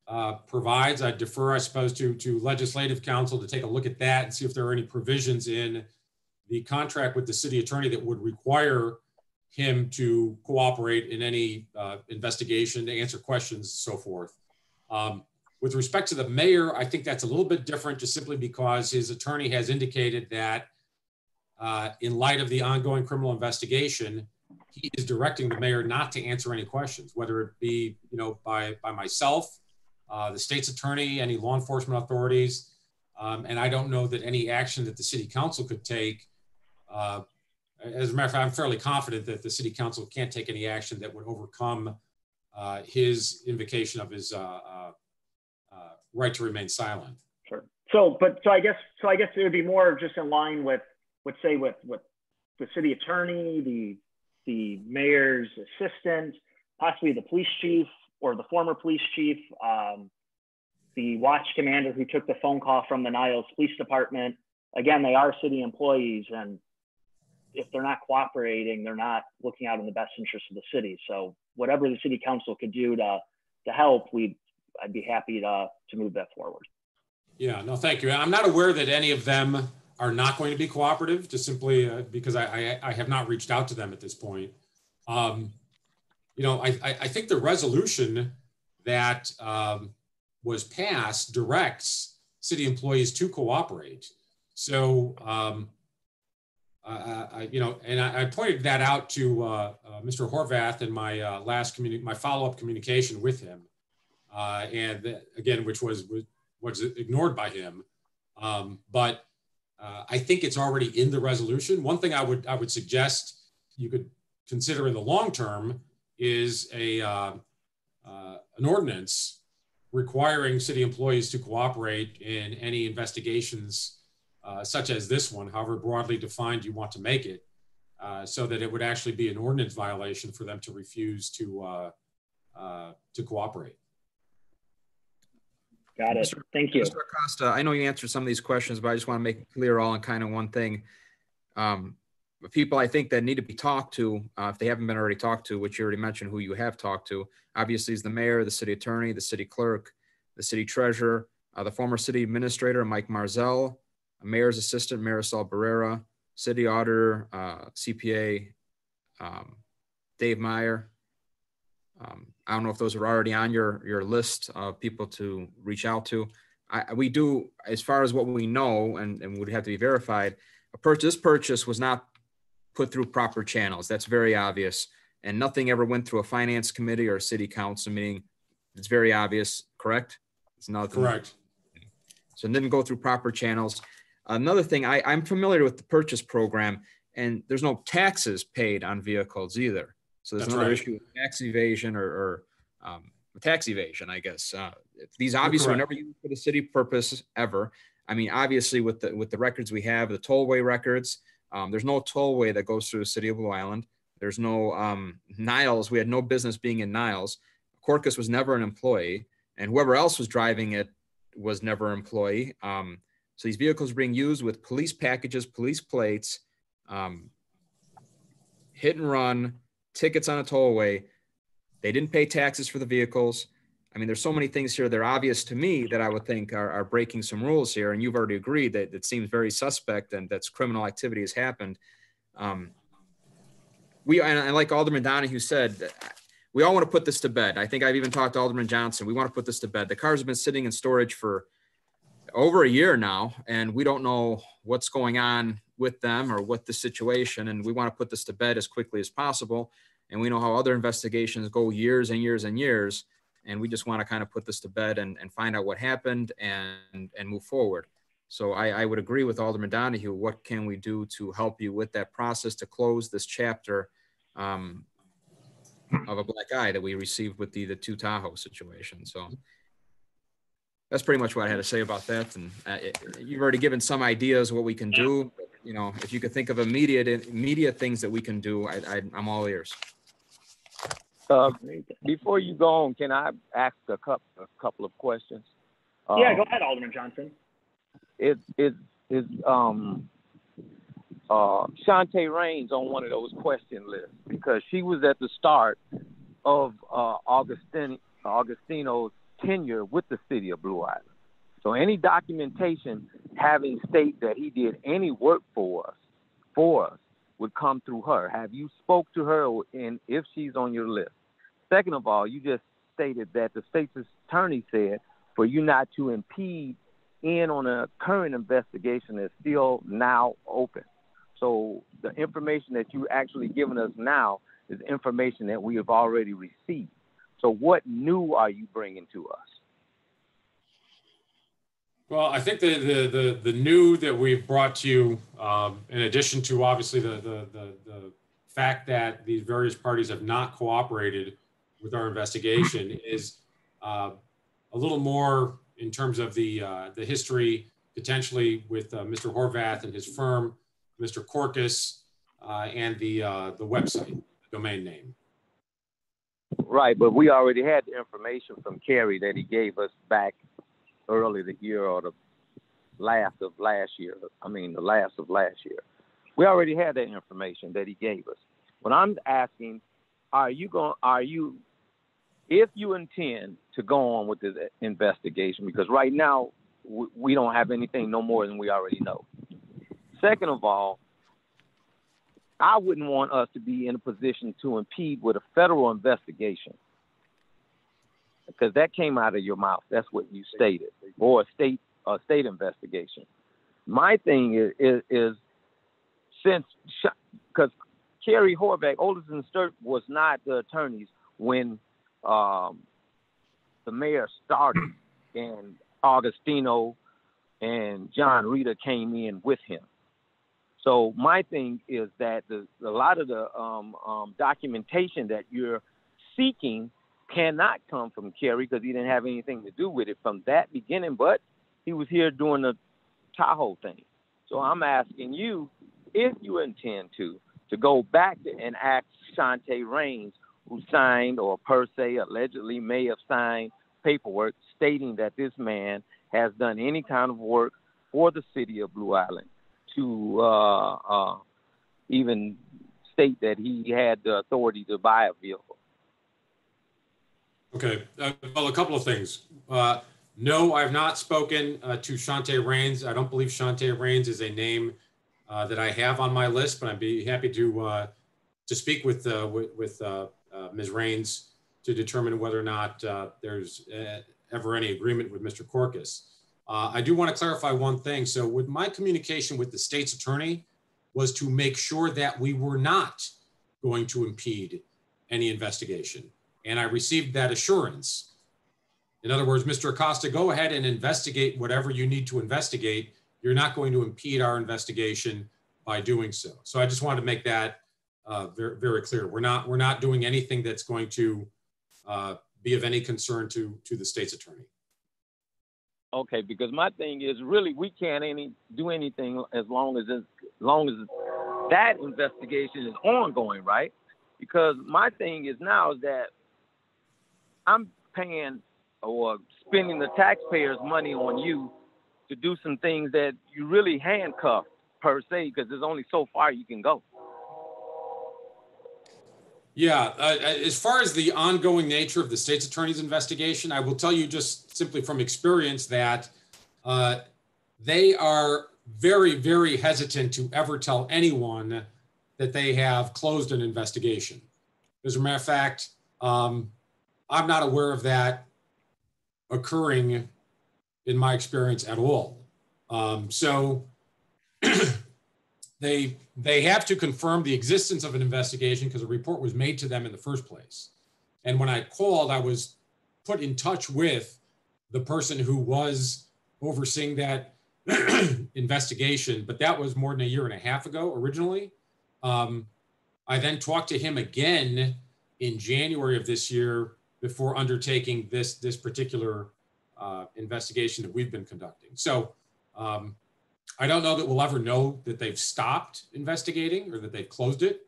uh, provides. I defer, I suppose, to, to legislative council to take a look at that and see if there are any provisions in the contract with the city attorney that would require him to cooperate in any uh, investigation, to answer questions, so forth. Um, with respect to the mayor, I think that's a little bit different, just simply because his attorney has indicated that Uh, in light of the ongoing criminal investigation, he is directing the mayor not to answer any questions, whether it be, you know, by, by myself, uh, the state's attorney, any law enforcement authorities. Um, and I don't know that any action that the city council could take. Uh, as a matter of fact, I'm fairly confident that the city council can't take any action that would overcome uh, his invocation of his uh, uh, uh, right to remain silent. Sure. So, but so I guess, so I guess it would be more just in line with, would say with, with the city attorney, the, the mayor's assistant, possibly the police chief or the former police chief, um, the watch commander who took the phone call from the Niles Police Department. Again, they are city employees, and if they're not cooperating, they're not looking out in the best interest of the city. So whatever the city council could do to, to help, we'd, I'd be happy to, to move that forward. Yeah, no, thank you. I'm not aware that any of them are not going to be cooperative, just simply uh, because I, I, I have not reached out to them at this point. Um, you know, I, I think the resolution that um, was passed directs city employees to cooperate. So, um, uh, I, you know, and I, I pointed that out to uh, uh, Mister Horvath in my uh, last my follow-up communication with him, uh, and that, again, which was, was ignored by him, um, but Uh, I think it's already in the resolution. One thing I would I would suggest you could consider in the long term is a uh, uh, an ordinance requiring city employees to cooperate in any investigations uh, such as this one, however broadly defined you want to make it, uh, so that it would actually be an ordinance violation for them to refuse to uh, uh, to cooperate. Got it. Mister Thank you. Mister Acosta, I know you answered some of these questions, but I just want to make it clear all in kind of one thing. Um, people I think that need to be talked to, uh, if they haven't been already talked to, which you already mentioned who you have talked to, obviously is the mayor, the city attorney, the city clerk, the city treasurer, uh, the former city administrator, Mike Marzell, mayor's assistant, Marisol Barrera, city auditor, uh, C P A, um, Dave Meyer. Um, I don't know if those are already on your, your list of people to reach out to. I, we do, as far as what we know, and, and would have to be verified, a purchase, this purchase was not put through proper channels. That's very obvious. And nothing ever went through a finance committee or a city council meeting. It's very obvious, correct? It's not correct. So it didn't go through proper channels. Another thing, I, I'm familiar with the purchase program, and there's no taxes paid on vehicles either. So there's That's another right. issue with tax evasion or, or um, tax evasion, I guess, uh, These obviously Correct. were never used for the city purpose ever. I mean, obviously with the, with the records we have, the tollway records, um, there's no tollway that goes through the city of Blue Island. There's no um, Niles. We had no business being in Niles. Corcus was never an employee, and whoever else was driving it was never an employee. Um, so these vehicles were being used with police packages, police plates, um, hit and run, tickets on a tollway. They didn't pay taxes for the vehicles. I mean, there's so many things here that are obvious to me that I would think are, are breaking some rules here. And you've already agreed that it seems very suspect and that's criminal activity has happened. Um, we, and like Alderman Donahue said, we all want to put this to bed. I think I've even talked to Alderman Johnson. We want to put this to bed. The cars have been sitting in storage for over a year now, and we don't know what's going on with them or what the situation, and we want to put this to bed as quickly as possible. And we know how other investigations go years and years and years. And we just want to kind of put this to bed and, and find out what happened and, and move forward. So I, I would agree with Alderman Donahue. What can we do to help you with that process to close this chapter um, of a black eye that we received with the, the two Tahoe situation? So that's pretty much what I had to say about that. And uh, it, you've already given some ideas what we can do. But, you know, if you could think of immediate, immediate things that we can do, I, I, I'm all ears. Uh, before you go on, can I ask a couple, a couple of questions? Um, yeah, go ahead, Alderman Johnson. Is is is um uh Shantae Raines on one of those question lists, because she was at the start of uh, Augustine, Agostino's tenure with the city of Blue Island. So any documentation having state that he did any work for us, for us, would come through her. Have you spoke to her, and if she's on your list? Second of all, you just stated that the state's attorney said for you not to impede in on a current investigation that's still now open. So the information that you actually given us now is information that we have already received. So what new are you bringing to us? Well, I think the, the, the, the new that we've brought to you, um, in addition to obviously the, the, the, the fact that these various parties have not cooperated with our investigation, is uh, a little more in terms of the, uh, the history potentially with uh, Mister Horvath and his firm, Mister Corcus, uh, and the, uh, the website, the domain name. Right, but we already had the information from Kerry that he gave us back early the year or the last of last year. I mean, the last of last year. We already had that information that he gave us. What I'm asking, are you going, are you, if you intend to go on with this investigation, because right now we don't have anything no more than we already know. Second of all, I wouldn't want us to be in a position to impede with a federal investigation, because that came out of your mouth. That's what you stated, or a state, a state investigation. My thing is, is, is since, because Kerry Horvath, Odelson and Sterk was not the attorneys when um, the mayor started and Agostino and John Reda came in with him. So my thing is that the, a lot of the um, um, documentation that you're seeking cannot come from Kerry, because he didn't have anything to do with it from that beginning, but he was here doing the Tahoe thing. So I'm asking you, if you intend to, to go back to and ask Shantae Raines, who signed or per se allegedly may have signed paperwork stating that this man has done any kind of work for the city of Blue Island, to uh, uh, even state that he had the authority to buy a vehicle. Okay, uh, well, a couple of things. Uh, no, I have not spoken uh, to Shantae Raines. I don't believe Shantae Raines is a name uh, that I have on my list, but I'd be happy to uh, to speak with uh, with uh, uh, Miz Raines to determine whether or not uh, there's uh, ever any agreement with Mister Corcus. Uh, I do want to clarify one thing. So, with my communication with the state's attorney, was to make sure that we were not going to impede any investigation. And I received that assurance. In other words, Mister Acosta, go ahead and investigate whatever you need to investigate. You're not going to impede our investigation by doing so. So I just wanted to make that uh, very, very clear. We're not, we're not doing anything that's going to uh, be of any concern to, to the state's attorney. Okay, because my thing is really we can't any do anything as long as as long as that investigation is ongoing, right? Because my thing is now is that I'm paying or spending the taxpayers' money on you to do some things that you really handcuffed per se, because there's only so far you can go. Yeah, uh, as far as the ongoing nature of the state's attorney's investigation, I will tell you just simply from experience that uh, they are very, very hesitant to ever tell anyone that they have closed an investigation. As a matter of fact, um, I'm not aware of that occurring in my experience at all. Um, so they they have to confirm the existence of an investigation because a report was made to them in the first place. And when I called, I was put in touch with the person who was overseeing that investigation, but that was more than a year and a half ago originally. Um, I then talked to him again in January of this year before undertaking this, this particular uh, investigation that we've been conducting. So um, I don't know that we'll ever know that they've stopped investigating or that they've closed it,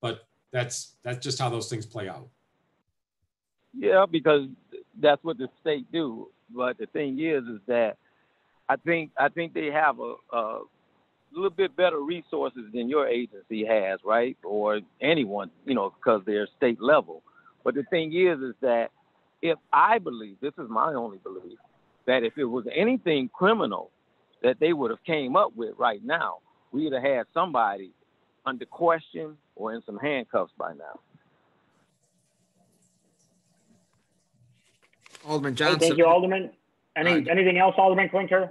but that's, that's just how those things play out. Yeah, because that's what the state do. But the thing is, is that I think, I think they have a, a little bit better resources than your agency has, right? Or anyone, you know, because they're state level. But the thing is, is that if I believe, this is my only belief, that if it was anything criminal that they would have came up with right now, we'd have had somebody under question or in some handcuffs by now. Alderman Johnson. Hey, thank you, Alderman. Any, uh, anything else, Alderman Klinker?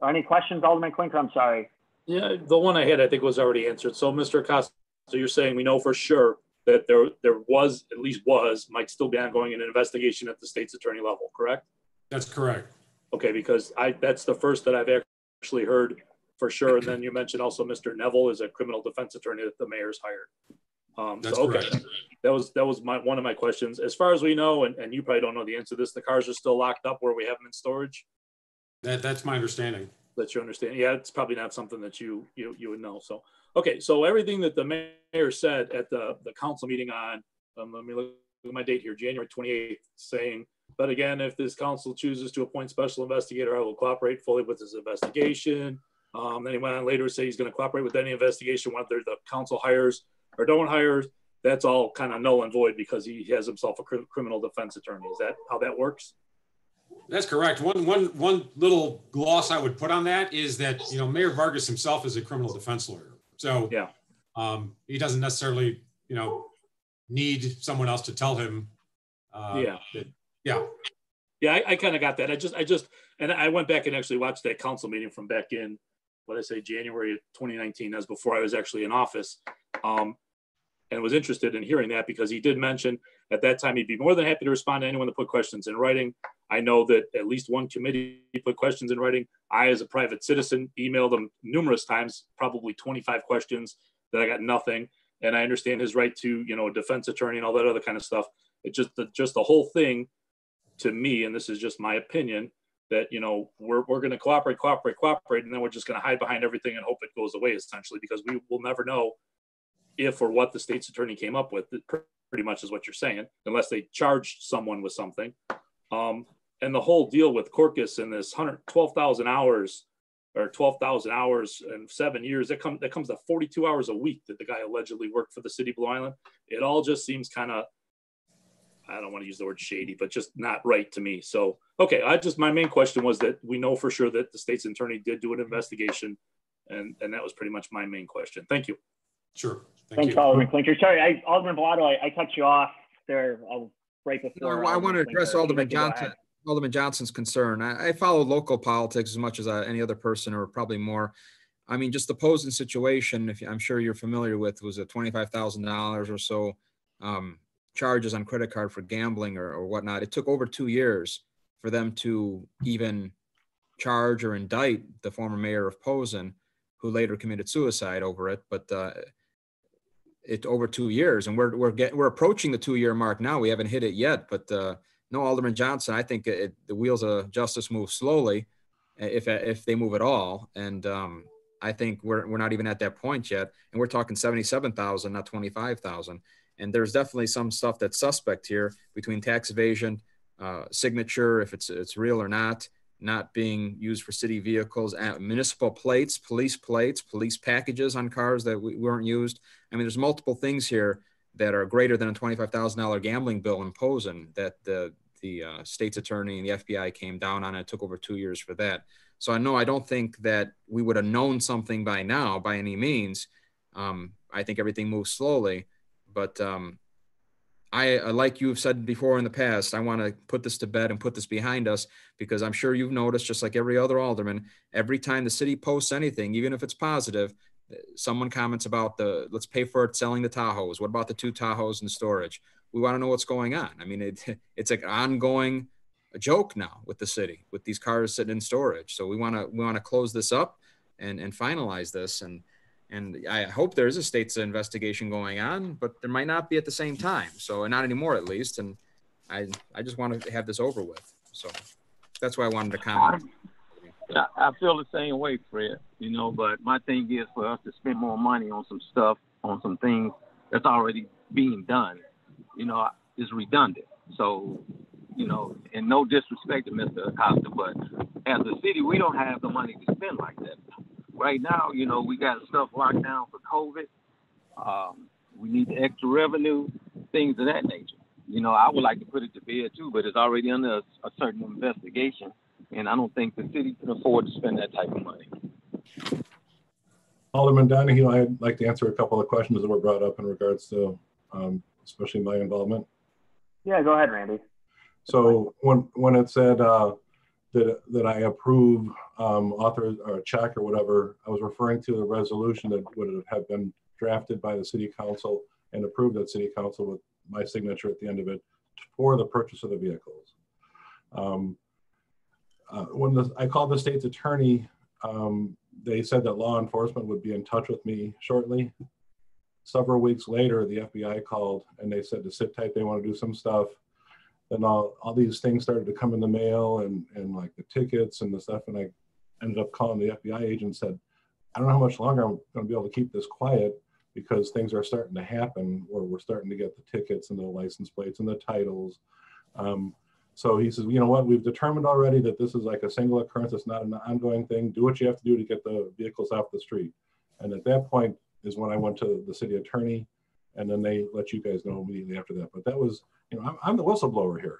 Or any questions, Alderman Klinker? I'm sorry. Yeah, the one I had, I think, was already answered. So, Mister Acosta, you're saying we know for sure that there, there was, at least was, might still be ongoing an investigation at the state's attorney level, correct? That's correct. Okay, because I, that's the first that I've actually heard for sure. And then you mentioned also Mister Neville is a criminal defense attorney that the mayor's hired. Um, that's so, okay, correct. That was, that was my, one of my questions. As far as we know, and, and you probably don't know the answer to this, the cars are still locked up where we have them in storage? That, that's my understanding. That's your understanding. Yeah, it's probably not something that you, you, you would know, so. Okay, so everything that the mayor said at the, the council meeting on, um, let me look at my date here, January twenty-eighth, saying, but again, if this council chooses to appoint special investigator, I will cooperate fully with this investigation. Um, then he went on later to say he's going to cooperate with any investigation, whether the council hires or don't hire. That's all kind of null and void because he has himself a cr criminal defense attorney. Is that how that works? That's correct. One, one, one little gloss I would put on that is that, you know, Mayor Vargas himself is a criminal defense lawyer. So yeah, um, he doesn't necessarily, you know, need someone else to tell him. Uh, yeah, that, yeah, yeah. I, I kind of got that. I just, I just, and I went back and actually watched that council meeting from back in, what I say, January of twenty nineteen. That was before I was actually in office, um, and was interested in hearing that because he did mention at that time he'd be more than happy to respond to anyone that put questions in writing. I know that at least one committee put questions in writing. I, as a private citizen, emailed them numerous times, probably twenty-five questions that I got nothing. And I understand his right to, you know, a defense attorney and all that other kind of stuff. It just, the, just the whole thing to me, and this is just my opinion, that, you know, we're, we're going to cooperate, cooperate, cooperate, and then we're just going to hide behind everything and hope it goes away, essentially, because we will never know if or what the state's attorney came up with, pretty much is what you're saying, unless they charged someone with something. Um, And the whole deal with Corcus and this one hundred twelve thousand hours or twelve thousand hours and seven years, that, come, that comes to forty-two hours a week that the guy allegedly worked for the city of Blue Island. It all just seems kind of, I don't want to use the word shady, but just not right to me. So, okay, I just, my main question was that we know for sure that the state's attorney did do an investigation. And, and that was pretty much my main question. Thank you. Sure. Thank Thanks, you. Alderman Klinker. Sorry, I, Alderman Bilotto, I, I cut you off there uh, right before. No, I want to address Alderman Johnson. Alderman Johnson's concern. I, I follow local politics as much as I, any other person, or probably more. I mean, just the Posen situation, if I'm sure you're familiar with, was a twenty-five thousand dollars or so um, charges on credit card for gambling or, or whatnot. It took over two years for them to even charge or indict the former mayor of Posen, who later committed suicide over it. But uh, it over two years, and we're we're getting we're approaching the two year mark now. We haven't hit it yet, but. Uh, no, Alderman Johnson, I think it, the wheels of justice move slowly, if if they move at all. And um, I think we're we're not even at that point yet, and we're talking seventy-seven thousand, not twenty-five thousand. And there's definitely some stuff that's suspect here between tax evasion, uh, signature, if it's it's real or not, not being used for city vehicles, municipal plates, police plates, police packages on cars that we weren't used. I mean, there's multiple things here that are greater than a twenty-five thousand dollar gambling bill in Posen that the the uh, state's attorney and the F B I came down on. It took over two years for that. So I know I don't think that we would have known something by now, by any means. Um, I think everything moves slowly, but um, I, like you've said before in the past, I want to put this to bed and put this behind us, because I'm sure you've noticed, just like every other alderman, every time the city posts anything, even if it's positive, someone comments about the, let's pay for it, selling the Tahoes. What about the two Tahoes in storage? We want to know what's going on. I mean, it, it's like an ongoing joke now with the city, with these cars sitting in storage. So we want to, we want to close this up and, and finalize this. And, and I hope there is a state's investigation going on, but there might not be at the same time. So, and not anymore, at least. And I, I just want to have this over with. So that's why I wanted to comment. I feel the same way, Fred, you know, but my thing is for us to spend more money on some stuff, on some things that's already being done, you know, is redundant. So, you know, and no disrespect to Mister Acosta, but as a city, we don't have the money to spend like that. Right now, you know, we got stuff locked down for COVID. Um, we need extra revenue, things of that nature. You know, I would like to put it to bed too, but it's already under a, a certain investigation. And I don't think the city can afford to spend that type of money. Alderman Donahue, I'd like to answer a couple of questions that were brought up in regards to, um, especially my involvement. Yeah, go ahead, Randy. So when when it said uh, that that I approve um, author or check or whatever, I was referring to the resolution that would have been drafted by the city council and approved at city council with my signature at the end of it for the purchase of the vehicles. Um, Uh, when the, I called the state's attorney, um, they said that law enforcement would be in touch with me shortly. Several weeks later, the F B I called and they said to sit tight, they want to do some stuff. Then all, all these things started to come in the mail and, and like the tickets and the stuff. And I ended up calling the F B I agent and said, I don't know how much longer I'm going to be able to keep this quiet, because things are starting to happen where we're starting to get the tickets and the license plates and the titles. Um, So he says, you know what, we've determined already that this is like a single occurrence. It's not an ongoing thing. Do what you have to do to get the vehicles off the street. And at that point is when I went to the city attorney, and then they let you guys know immediately after that. But that was, you know, I'm, I'm the whistleblower here.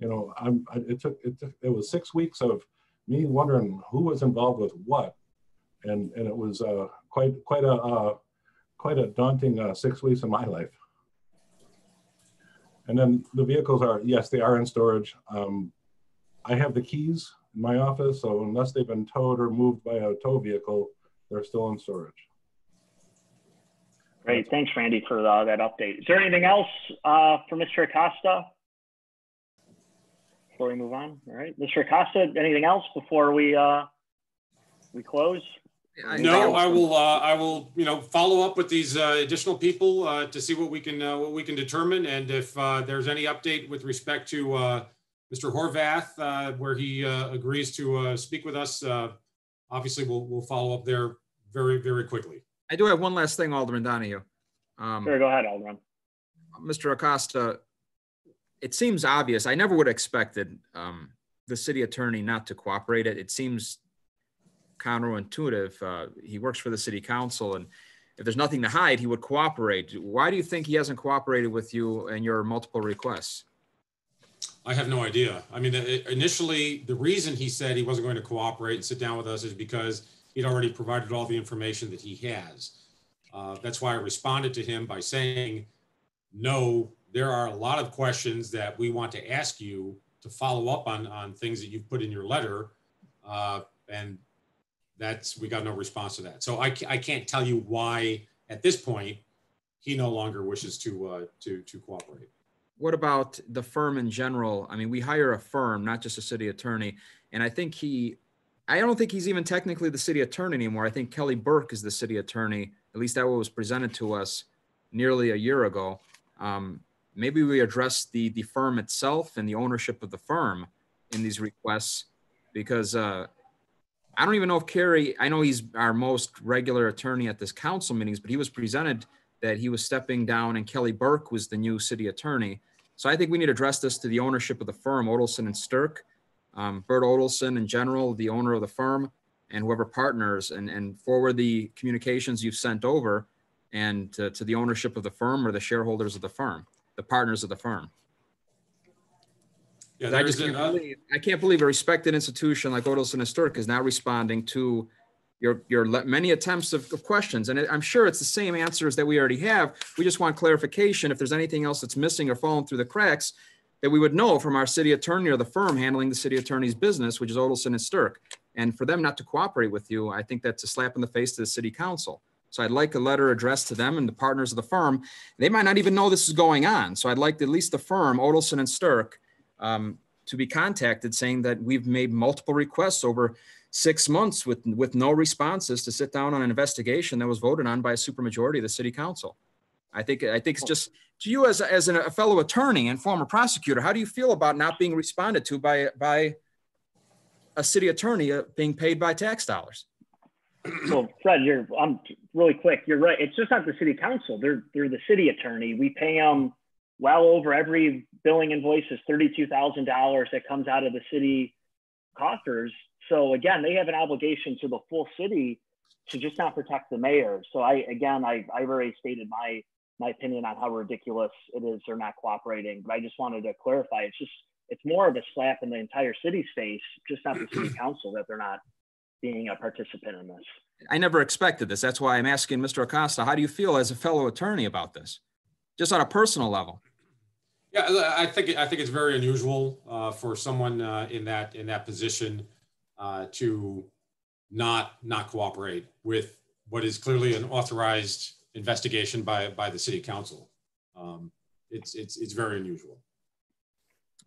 You know, I'm, I, it, took, it took, it was six weeks of me wondering who was involved with what. And, and it was uh, quite, quite, a, uh, quite a daunting uh, six weeks in my life. And then the vehicles are, yes, they are in storage. Um, I have the keys in my office, so unless they've been towed or moved by a tow vehicle, they're still in storage. Great, thanks, Randy, for uh, that update. Is there anything else uh, for Mister Acosta before we move on? All right, Mister Acosta, anything else before we uh, we close? No, I will. Uh, I will. You know, follow up with these uh, additional people uh, to see what we can uh, what we can determine, and if uh, there's any update with respect to uh, Mister Horvath, uh, where he uh, agrees to uh, speak with us. Uh, obviously, we'll we'll follow up there very very quickly. I do have one last thing, Alderman Donahue. Um, sure, go ahead, Alderman. Mister Acosta, it seems obvious. I never would have expected um, the city attorney not to cooperate. It it seems counterintuitive. Uh, he works for the city council, and if there's nothing to hide, he would cooperate. Why do you think he hasn't cooperated with you and your multiple requests? I have no idea. I mean, initially, the reason he said he wasn't going to cooperate and sit down with us is because he'd already provided all the information that he has. Uh, that's why I responded to him by saying, no, there are a lot of questions that we want to ask you to follow up on, on things that you've put in your letter. Uh, and That's, we got no response to that. So I, I can't tell you why, at this point, he no longer wishes to, uh, to, to cooperate. What about the firm in general? I mean, we hire a firm, not just a city attorney. And I think he, I don't think he's even technically the city attorney anymore. I think Kelly Burke is the city attorney. At least that was presented to us nearly a year ago. Um, Maybe we address the, the firm itself and the ownership of the firm in these requests, because uh, I don't even know if Kerry, I know he's our most regular attorney at this council meetings, but he was presented that he was stepping down and Kelly Burke was the new city attorney. So I think we need to address this to the ownership of the firm, Odelson and Sterk, um, Bert Odelson in general, the owner of the firm, and whoever partners, and, and forward the communications you've sent over and to, to the ownership of the firm or the shareholders of the firm, the partners of the firm. Yeah, I just can't believe, I can't believe a respected institution like Odelson and Sterk is not responding to your, your many attempts of, of questions. And I'm sure it's the same answers that we already have. We just want clarification if there's anything else that's missing or falling through the cracks that we would know from our city attorney or the firm handling the city attorney's business, which is Odelson and Sterk. And for them not to cooperate with you, I think that's a slap in the face to the city council. So I'd like a letter addressed to them and the partners of the firm. They might not even know this is going on. So I'd like to, at least the firm, Odelson and Sterk, um, to be contacted saying that we've made multiple requests over six months with, with no responses to sit down on an investigation that was voted on by a supermajority of the city council. I think, I think it's just, to you as, as an, a fellow attorney and former prosecutor, how do you feel about not being responded to by, by a city attorney being paid by tax dollars? Well, Fred, you're, I'm really quick. You're right. It's just not the city council. They're, they're the city attorney. We pay them well over every billing invoice is thirty-two thousand dollars that comes out of the city coffers. So again, they have an obligation to the full city to just not protect the mayor. So I, again, I, I've already stated my, my opinion on how ridiculous it is they're not cooperating, but I just wanted to clarify. It's just, it's more of a slap in the entire city's face, just not the city council, that they're not being a participant in this. I never expected this. That's why I'm asking Mister Acosta, how do you feel as a fellow attorney about this? Just on a personal level. Yeah, I think I think it's very unusual uh, for someone uh, in that in that position uh, to not not cooperate with what is clearly an authorized investigation by by the city council. Um, it's it's it's very unusual.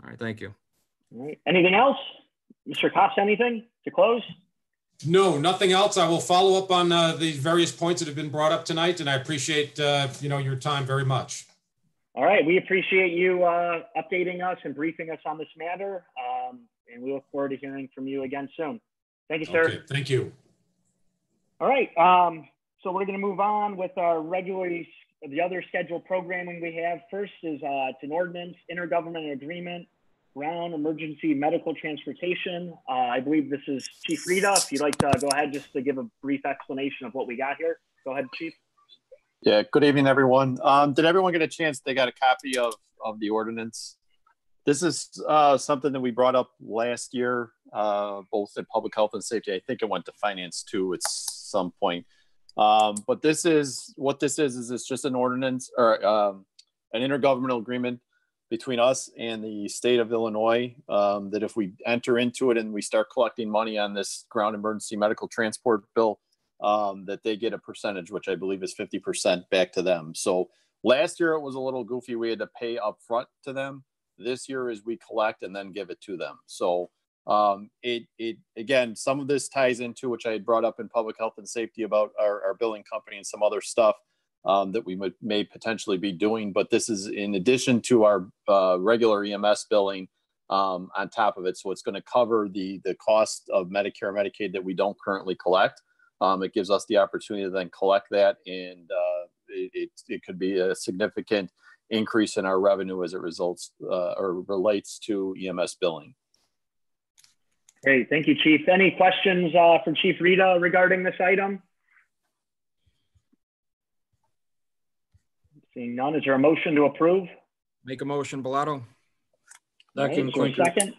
All right, thank you. All right. Anything else, Mister Cops? Anything to close? No, nothing else. I will follow up on uh, the various points that have been brought up tonight, and I appreciate uh, you know, your time very much. All right, we appreciate you uh, updating us and briefing us on this matter, um, and we look forward to hearing from you again soon. Thank you, sir. Okay, thank you. All right, um, so we're going to move on with our regularly the other scheduled programming we have. First is uh, it's an ordinance, intergovernmental agreement around emergency medical transportation. Uh, I believe this is Chief Rita. If you'd like to go ahead just to give a brief explanation of what we got here. Go ahead, Chief. Yeah, good evening, everyone. Um, did everyone get a chance they got a copy of, of the ordinance? This is uh, something that we brought up last year, uh, both in public health and safety. I think it went to finance too at some point. Um, but this is, what this is, is it's just an ordinance or um, an intergovernmental agreement between us and the state of Illinois, um, that if we enter into it and we start collecting money on this ground emergency medical transport bill, um, that they get a percentage, which I believe is fifty percent back to them. So last year it was a little goofy. We had to pay up front to them. This year is we collect and then give it to them. So um, it, it, again, some of this ties into, which I had brought up in public health and safety about our, our billing company and some other stuff Um, that we may potentially be doing, but this is in addition to our uh, regular E M S billing um, on top of it. So it's going to cover the, the cost of Medicare and Medicaid that we don't currently collect. Um, it gives us the opportunity to then collect that, and uh, it, it, it could be a significant increase in our revenue as it results uh, or relates to E M S billing. Great, thank you, Chief. Any questions uh, for Chief Rita regarding this item? Seeing none, is there a motion to approve? Make a motion, Bilotto. Second, right, second.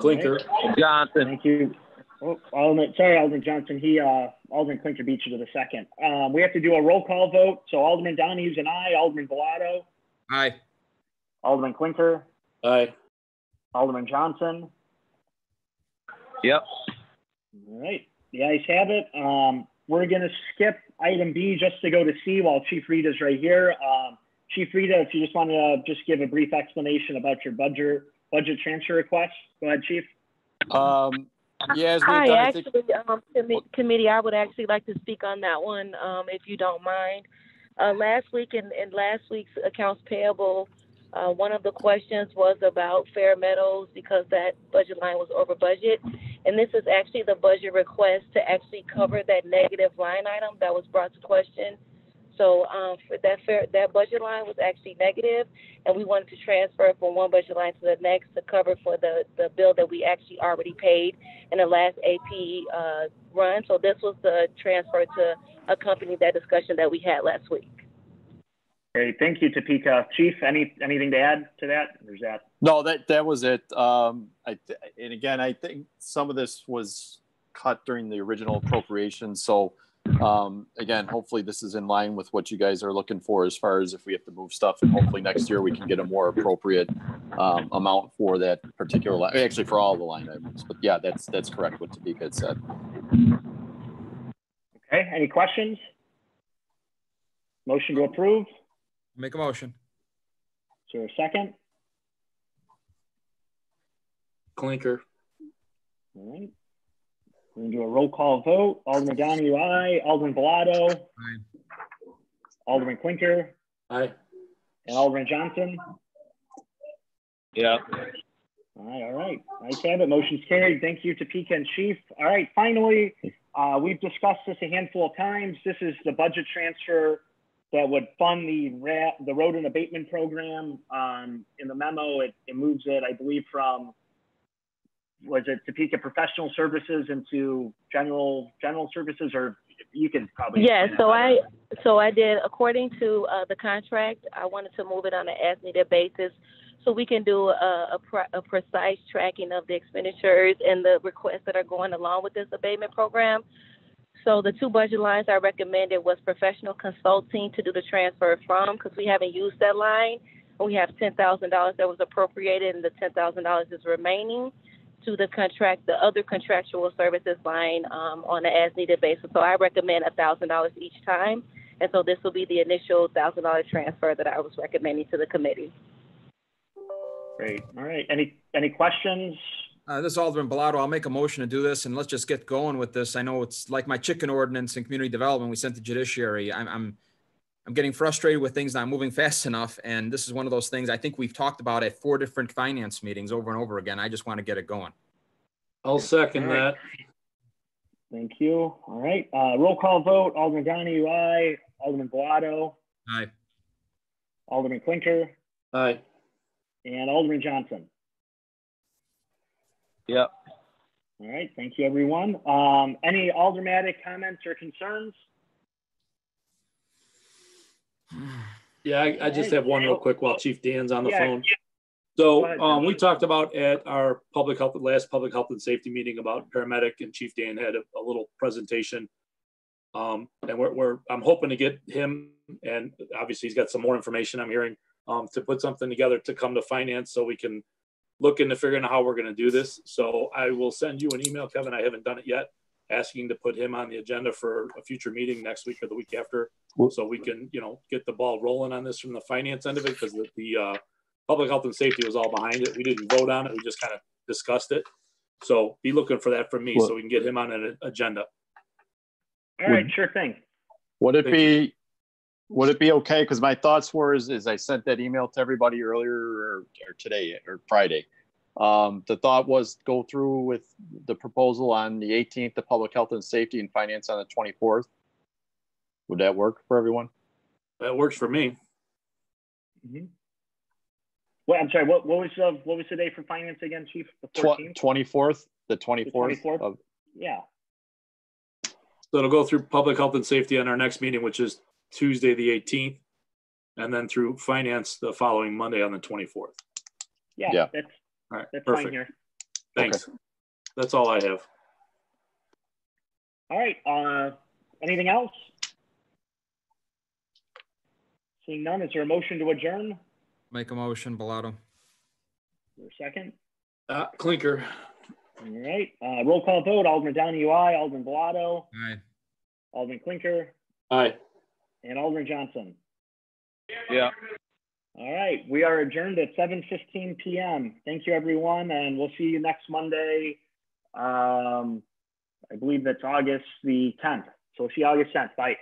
Klinker. Right. Johnson. Thank you. Oh, Alderman, sorry, Alderman Johnson. He, uh, Alderman Klinker beat you to the second. Um, we have to do a roll call vote. So Alderman Donahue's an aye. Alderman Bilotto. Aye. Alderman Klinker. Aye. Alderman Johnson. Yep. All right. The ayes have it. Um, we're going to skip item B just to go to C while Chief Rita's right here. Um, Chief Rita, if you just want to just give a brief explanation about your budget budget transfer request. Go ahead, Chief. Um, yeah, as Hi, done, actually, I um, committee, I would actually like to speak on that one, um, if you don't mind. Uh, last week in, in last week's accounts payable Uh, one of the questions was about Fair Meadows because that budget line was over budget. And this is actually the budget request to actually cover that negative line item that was brought to question. So um, for that fair, that budget line was actually negative, and we wanted to transfer from one budget line to the next to cover for the, the bill that we actually already paid in the last A P uh, run. So this was the transfer to accompany that discussion that we had last week. Great, thank you, Tapeca. Chief, any anything to add to that? There's that. No, that that was it. Um, I th and again, I think some of this was cut during the original appropriation, so. Um, again, hopefully this is in line with what you guys are looking for as far as if we have to move stuff, and hopefully next year we can get a more appropriate um, amount for that particular line, actually for all the line items. But yeah, that's that's correct what Tapeca had said. Okay, any questions? Motion to approve? Make a motion. Is there a second? Klinker. All right. We're going to do a roll call vote. Alderman Donahue, aye. Alderman Bilotto. Aye. Alderman Klinker. Aye. And Alderman Johnson. Yeah. All right, all right. Nice have it. Motion's carried. Thank you, Tapeca and Chief. All right, finally, uh, we've discussed this a handful of times. This is the budget transfer that would fund the rat, the road and abatement program. Um, in the memo, it, it moves it, I believe, from was it Tapeca professional services into general general services, or you can probably. Yeah, so I so I did according to uh, the contract. I wanted to move it on an as needed basis, so we can do a, a, pre a precise tracking of the expenditures and the requests that are going along with this abatement program. So the two budget lines I recommended was professional consulting to do the transfer from, because we haven't used that line. We have ten thousand dollars that was appropriated, and the ten thousand dollars is remaining to the contract, the other contractual services line um, on an as-needed basis. So I recommend one thousand dollars each time. And so this will be the initial one thousand dollar transfer that I was recommending to the committee. Great. All right. Any any questions? Uh, this is Alderman Bilotto. I'll make a motion to do this, and let's just get going with this. I know it's like my chicken ordinance in community development we sent to judiciary. I'm, I'm, I'm getting frustrated with things not moving fast enough, and this is one of those things I think we've talked about at four different finance meetings over and over again. I just want to get it going. I'll second that. Thank you. All right. Uh, roll call vote. Alderman Donahue, aye. Alderman Bilotto. Aye. Alderman Klinker. Aye. And Alderman Johnson. Yep. All right. Thank you, everyone. Um, any aldermatic comments or concerns? Yeah, I, I just have one real quick while Chief Dan's on the yeah, phone. Yeah. So um, we talked about at our public health, last public health and safety meeting about paramedic, and Chief Dan had a, a little presentation. Um, and we're, we're, I'm hoping to get him, and obviously he's got some more information I'm hearing, um, to put something together to come to finance so we can look into figuring out how we're going to do this. So I will send you an email, Kevin, I haven't done it yet, asking to put him on the agenda for a future meeting next week or the week after, so we can, you know, get the ball rolling on this from the finance end of it, because the, the uh, public health and safety was all behind it. We didn't vote on it. We just kind of discussed it. So be looking for that from me, well, so we can get him on an agenda. All right, would, sure thing. Would it Thank be you. Would it be okay? Because my thoughts were is, is I sent that email to everybody earlier or, or today or Friday. Um, the thought was go through with the proposal on the eighteenth, the public health and safety, and finance on the twenty-fourth. Would that work for everyone? That works for me. Mm-hmm. Well, I'm sorry. What, what was the, what was the day for finance again, Chief? The fourteenth? twenty-fourth. The twenty-fourth. The twenty-fourth? Of, yeah. So it'll go through public health and safety on our next meeting, which is Tuesday the eighteenth, and then through finance the following Monday on the twenty-fourth. Yeah, yeah. That's all right. That's perfect. Fine here. Thanks. Okay. That's all I have. All right. Uh, anything else? Seeing none, is there a motion to adjourn? Make a motion, Bilotto. Your second? Uh, Klinker. All right. Uh, roll call vote. Alderman Donahue, aye. Alderman Bilotto. Aye. Alderman Klinker. Aye. And Alderman Johnson. Yeah. All right. We are adjourned at seven fifteen p m Thank you, everyone, and we'll see you next Monday. Um, I believe that's August the tenth. So we'll see you August tenth. Bye.